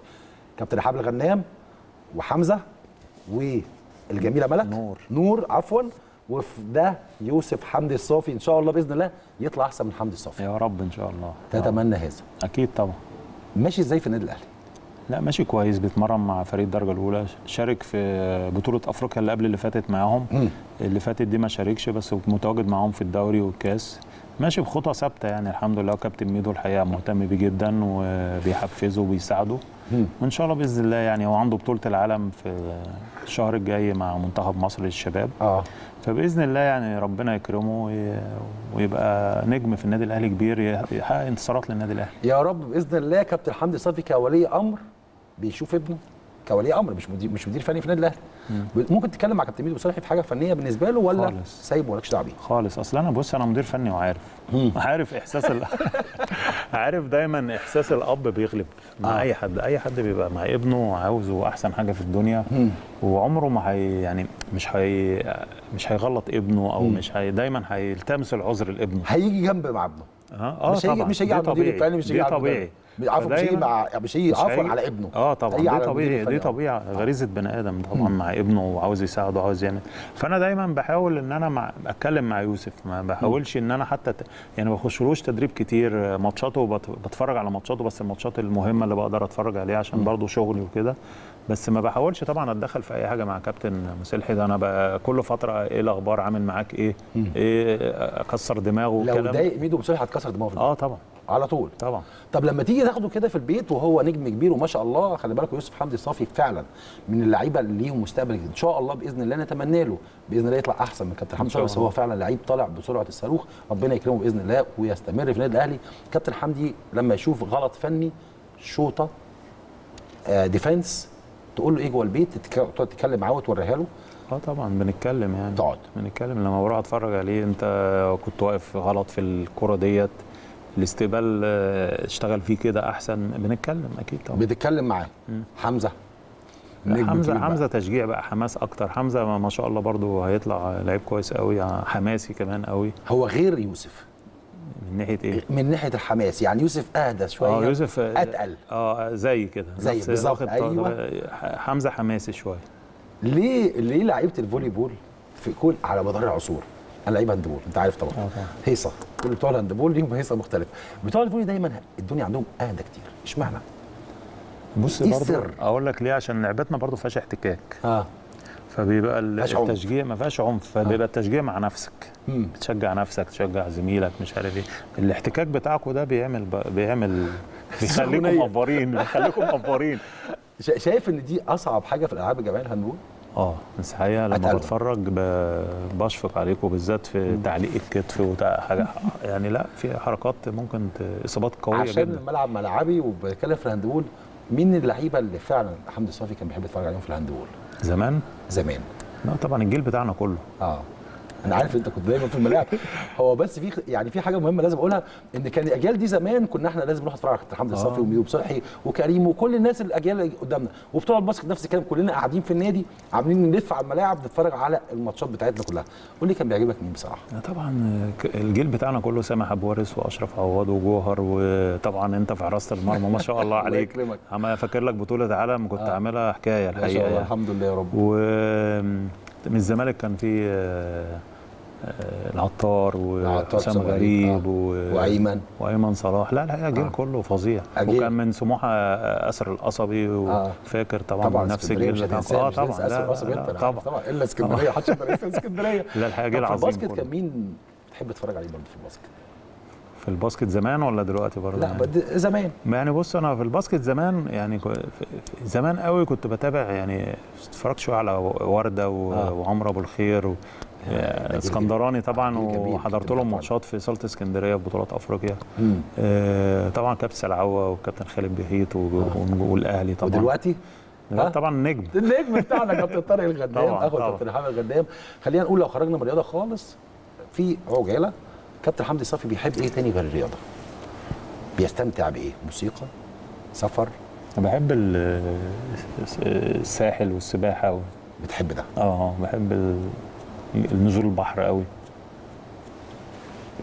كابتن حمدي الغنام وحمزه والجميله ملك نور نور عفوا، وده يوسف حمدي الصافي. ان شاء الله باذن الله يطلع احسن من حمدي الصافي يا رب. ان شاء الله تتمنى هذا اكيد طبعا. ماشي ازاي في النادي الاهلي؟ لا ماشي كويس، بيتمرن مع فريق الدرجه الاولى، شارك في بطوله افريقيا اللي قبل اللي فاتت معاهم، اللي فاتت دي ما شاركش بس متواجد معاهم في الدوري والكاس، ماشي بخطى ثابته يعني الحمد لله. وكابتن ميدو الحقيقه مهتم بيه جدا وبيحفزه وبيساعده، وان شاء الله باذن الله يعني هو عنده بطوله العالم في الشهر الجاي مع منتخب مصر للشباب، اه فباذن الله يعني ربنا يكرمه ويبقى نجم في النادي الاهلي كبير، يحقق انتصارات للنادي الاهلي يا رب باذن الله. كابتن حمدي الصافي كولي امر بيشوف ابنه كولي امر، مش مدير مش مدير فني في النادي الاهلي، ممكن تتكلم مع كابتن ميدو مصلحي في حاجه فنيه بالنسبه له ولا سايبه مالكش دعوه بيه خالص؟ اصل انا بص انا مدير فني وعارف عارف احساس ال... عارف دايما احساس الاب بيغلب مع آه. اي حد اي حد بيبقى مع ابنه عاوزه احسن حاجه في الدنيا وعمره ما هي يعني مش هي... مش هيغلط ابنه او مش هي... دايما هيلتمس العذر لابنه، هيجي جنب مع ابنه اه مش هيجي مش هيجي على المدير الفني، مش هيجي على طبيعي، عفوا مش هيجي مع مش هيجي عفوا على ابنه. اه طبعا دي طبيعي، دي طبيعه غريزه بني ادم طبعا مع ابنه وعاوز يساعده وعاوز يعمل. فانا دايما بحاول ان انا مع اتكلم مع يوسف، ما بحاولش ان انا حتى ت... يعني ما بخشلوش تدريب كتير، ماتشاته وبت... بتفرج على ماتشاته بس الماتشات المهمه اللي بقدر اتفرج عليها عشان برضه شغلي وكده، بس ما بحاولش طبعا اتدخل في اي حاجه مع كابتن مسلحي ده. انا بقى كل فتره ايه الاخبار، عامل معاك ايه، ايه اكسر دماغه والكلام. لو ضايق ميدو مسلحي هتكسر دماغه في البيت. اه طبعا على طول طبعا. طب لما تيجي تاخده كده في البيت وهو نجم كبير وما شاء الله، خلي بالك يوسف حمدي الصافي فعلا من اللعيبه اللي ليهم مستقبل ان شاء الله باذن الله، نتمنى له باذن الله يطلع احسن من كابتن حمدي، بس هو فعلا لعيب طالع بسرعه الصاروخ، ربنا يكرمه باذن الله ويستمر في النادي الاهلي. كابتن حمدي لما يشوف غلط فني، شوطه آه ديفنس، تقول له ايه جوه البيت، تقعد تتكلم معاه وتوريها له. اه طبعا بنتكلم، يعني تقعد بنتكلم لما بروح اتفرج عليه، انت كنت واقف غلط في الكره ديت، الاستقبال اشتغل فيه كده احسن، بنتكلم اكيد طبعا بنتكلم معاه. حمزه حمزه حمزه تشجيع بقى، حماس اكتر. حمزه ما شاء الله برده هيطلع لعيب كويس قوي، حماسي كمان قوي، هو غير يوسف من ناحيه ايه؟ من ناحيه الحماس، يعني يوسف اهدى شويه. اه يوسف اتقل، اه زي كده زي بالظبط. ايوه حمزه حماسي شويه. ليه ليه لعيبه الفولي بول في كل على مدار العصور، انا لعيب هاندبول انت عارف طبعا، هيصه كل بتوع الهاندبول ليهم هيصه مختلفه، بتوع الفولي دايما الدنيا عندهم اهدى كتير، اشمعنى؟ بص برضه اقول لك ليه، عشان لعبتنا برضه ما فيهاش احتكاك. اه فبيبقى التشجيع ما فيهاش عنف، فبيبقى التشجيع مع نفسك، مم. بتشجع نفسك، تشجع زميلك، مش عارف ايه. الاحتكاك بتاعكم ده بيعمل ب... بيعمل بيخليكم مقفرين بيخليكم مقفرين. شايف ان دي اصعب حاجه في الالعاب الجماعيه الهاندبول؟ اه بس الحقيقه لما أتعلم. بتفرج بشفق عليكم، بالذات في تعليق الكتف وحاجه يعني، لا في حركات ممكن اصابات قويه جدا. عشان الملعب ملعبي وبتكلم في الهاندبول، مين اللعيبه اللي فعلا حمدي الصافي كان بيحب يتفرج عليهم في الهاندبول؟ زمان؟ زمان لا طبعا الجيل بتاعنا كله. اه انا عارف انت كنت دايما في الملاعب. هو بس في يعني في حاجه مهمه لازم اقولها، ان كان الاجيال دي زمان كنا احنا لازم نروح نتفرج على حمدي الصافي وميدو صبحي وكريم وكل الناس الاجيال اللي قدامنا، وبتوع الباسكت نفس الكلام، كلنا قاعدين في النادي عاملين نلف على الملاعب نتفرج على الماتشات بتاعتنا كلها. قول لي كان بيعجبك مين بصراحه؟ طبعا الجيل بتاعنا كله سامح ابو وارث واشرف عواد وجوهر، وطبعا انت في حراسه المرمى ما شاء الله عليك. الله يكرمك. انا فاكر لك بطوله عالم كنت عاملها حكايه الحقيقه، ما شاء الله الحمد لله يا رب. و... من الزمالك كان في العطار وحسام غريب آه. وايمن وايمن صلاح، لا الحقيقه الجيل آه. كله فظيع، وكان من سموحه اسر القصبي وفاكر طبعا, طبعا نفس الجيل بتاع اه طبعا لا لا لا طبعا طبعا الا اسكندريه، حتى اسكندريه لا الحقيقه جيل عظيم. الباسكت كان مين تحب تتفرج عليه برضه في الباسكت؟ في الباسكت زمان ولا دلوقتي برضه؟ لا يعني. زمان يعني بص انا في الباسكت زمان يعني زمان قوي كنت بتابع، يعني اتفرجت شويه على ورده وعمرو ابو الخير و... اسكندراني طبعا، وحضرت لهم ماتشات في صاله اسكندريه في بطولات افريقيا. آه طبعا كابتن سلعوه وكابتن خالد بهيت و... والاهلي طبعا. ودلوقتي؟ لا طبعا النجم النجم بتاعنا كابتن طارق الغدام، اخو كابتن رحاب الغدام. خلينا نقول لو خرجنا من الرياضه خالص في عجاله، كابتن حمدي الصافي بيحب ايه تاني غير الرياضه؟ بيستمتع بايه؟ موسيقى؟ سفر؟ انا بحب الساحل والسباحه و... بتحب ده؟ اه بحب ال... النزول البحر قوي.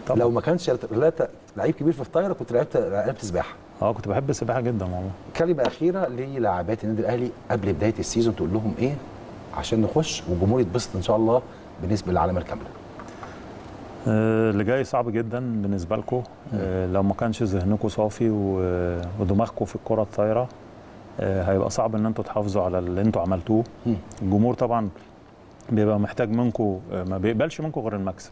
طب لو ما كانش لعيب كبير في الطايره كنت لعبت لعبت سباحه. اه كنت بحب السباحه جدا والله. كلمه اخيره للاعبات النادي الاهلي قبل بدايه السيزون، تقول لهم ايه عشان نخش والجمهور يتبسط ان شاء الله بالنسبه للعلامه الكامله؟ آه اللي جاي صعب جدا بالنسبه لكم، آه لو ما كانش ذهنكم صافي ودماغكم في الكره الطايره، آه هيبقى صعب ان انتوا تحافظوا على اللي انتوا عملتوه. الجمهور طبعا بيبقى محتاج منكم، ما بيقبلش منكم غير المكسب،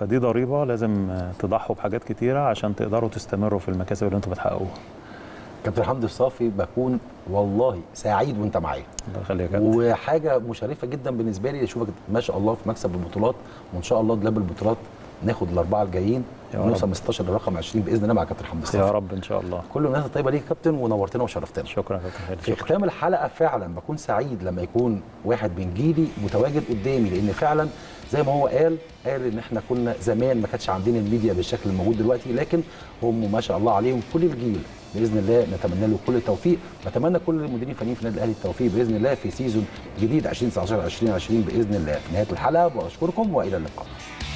فدي ضريبه لازم تضحوا بحاجات كتيره عشان تقدروا تستمروا في المكاسب اللي انتم بتحققوها. كابتن حمدي الصافي بكون والله سعيد وانت معايا، الله يخليك يا كابتن، وحاجه مشرفه جدا بالنسبه لي اشوفك ما شاء الله في مكسب البطولات، وان شاء الله دولاب البطولات ناخد الاربعه الجايين ونوصل من ستاشر لرقم عشرين باذن الله مع كابتن حمدي الصافي يا رب ان شاء الله. كل الناس الطيبه ليك يا كابتن، ونورتنا وشرفتنا. شكرا يا كابتن. في ختام الحلقه فعلا بكون سعيد لما يكون واحد من جيلي متواجد قدامي، لان فعلا زي ما هو قال قال ان احنا كنا زمان ما كانش عندنا الميديا بالشكل الموجود دلوقتي، لكن هم ما شاء الله عليهم كل الجيل باذن الله نتمنى له كل التوفيق، بتمنى كل المديرين الفنيين في النادي الاهلي التوفيق باذن الله في سيزون جديد ألفين وتسعتاشر ألفين وعشرين باذن الله. في نهايه الحلقه واشكركم والى اللقاء.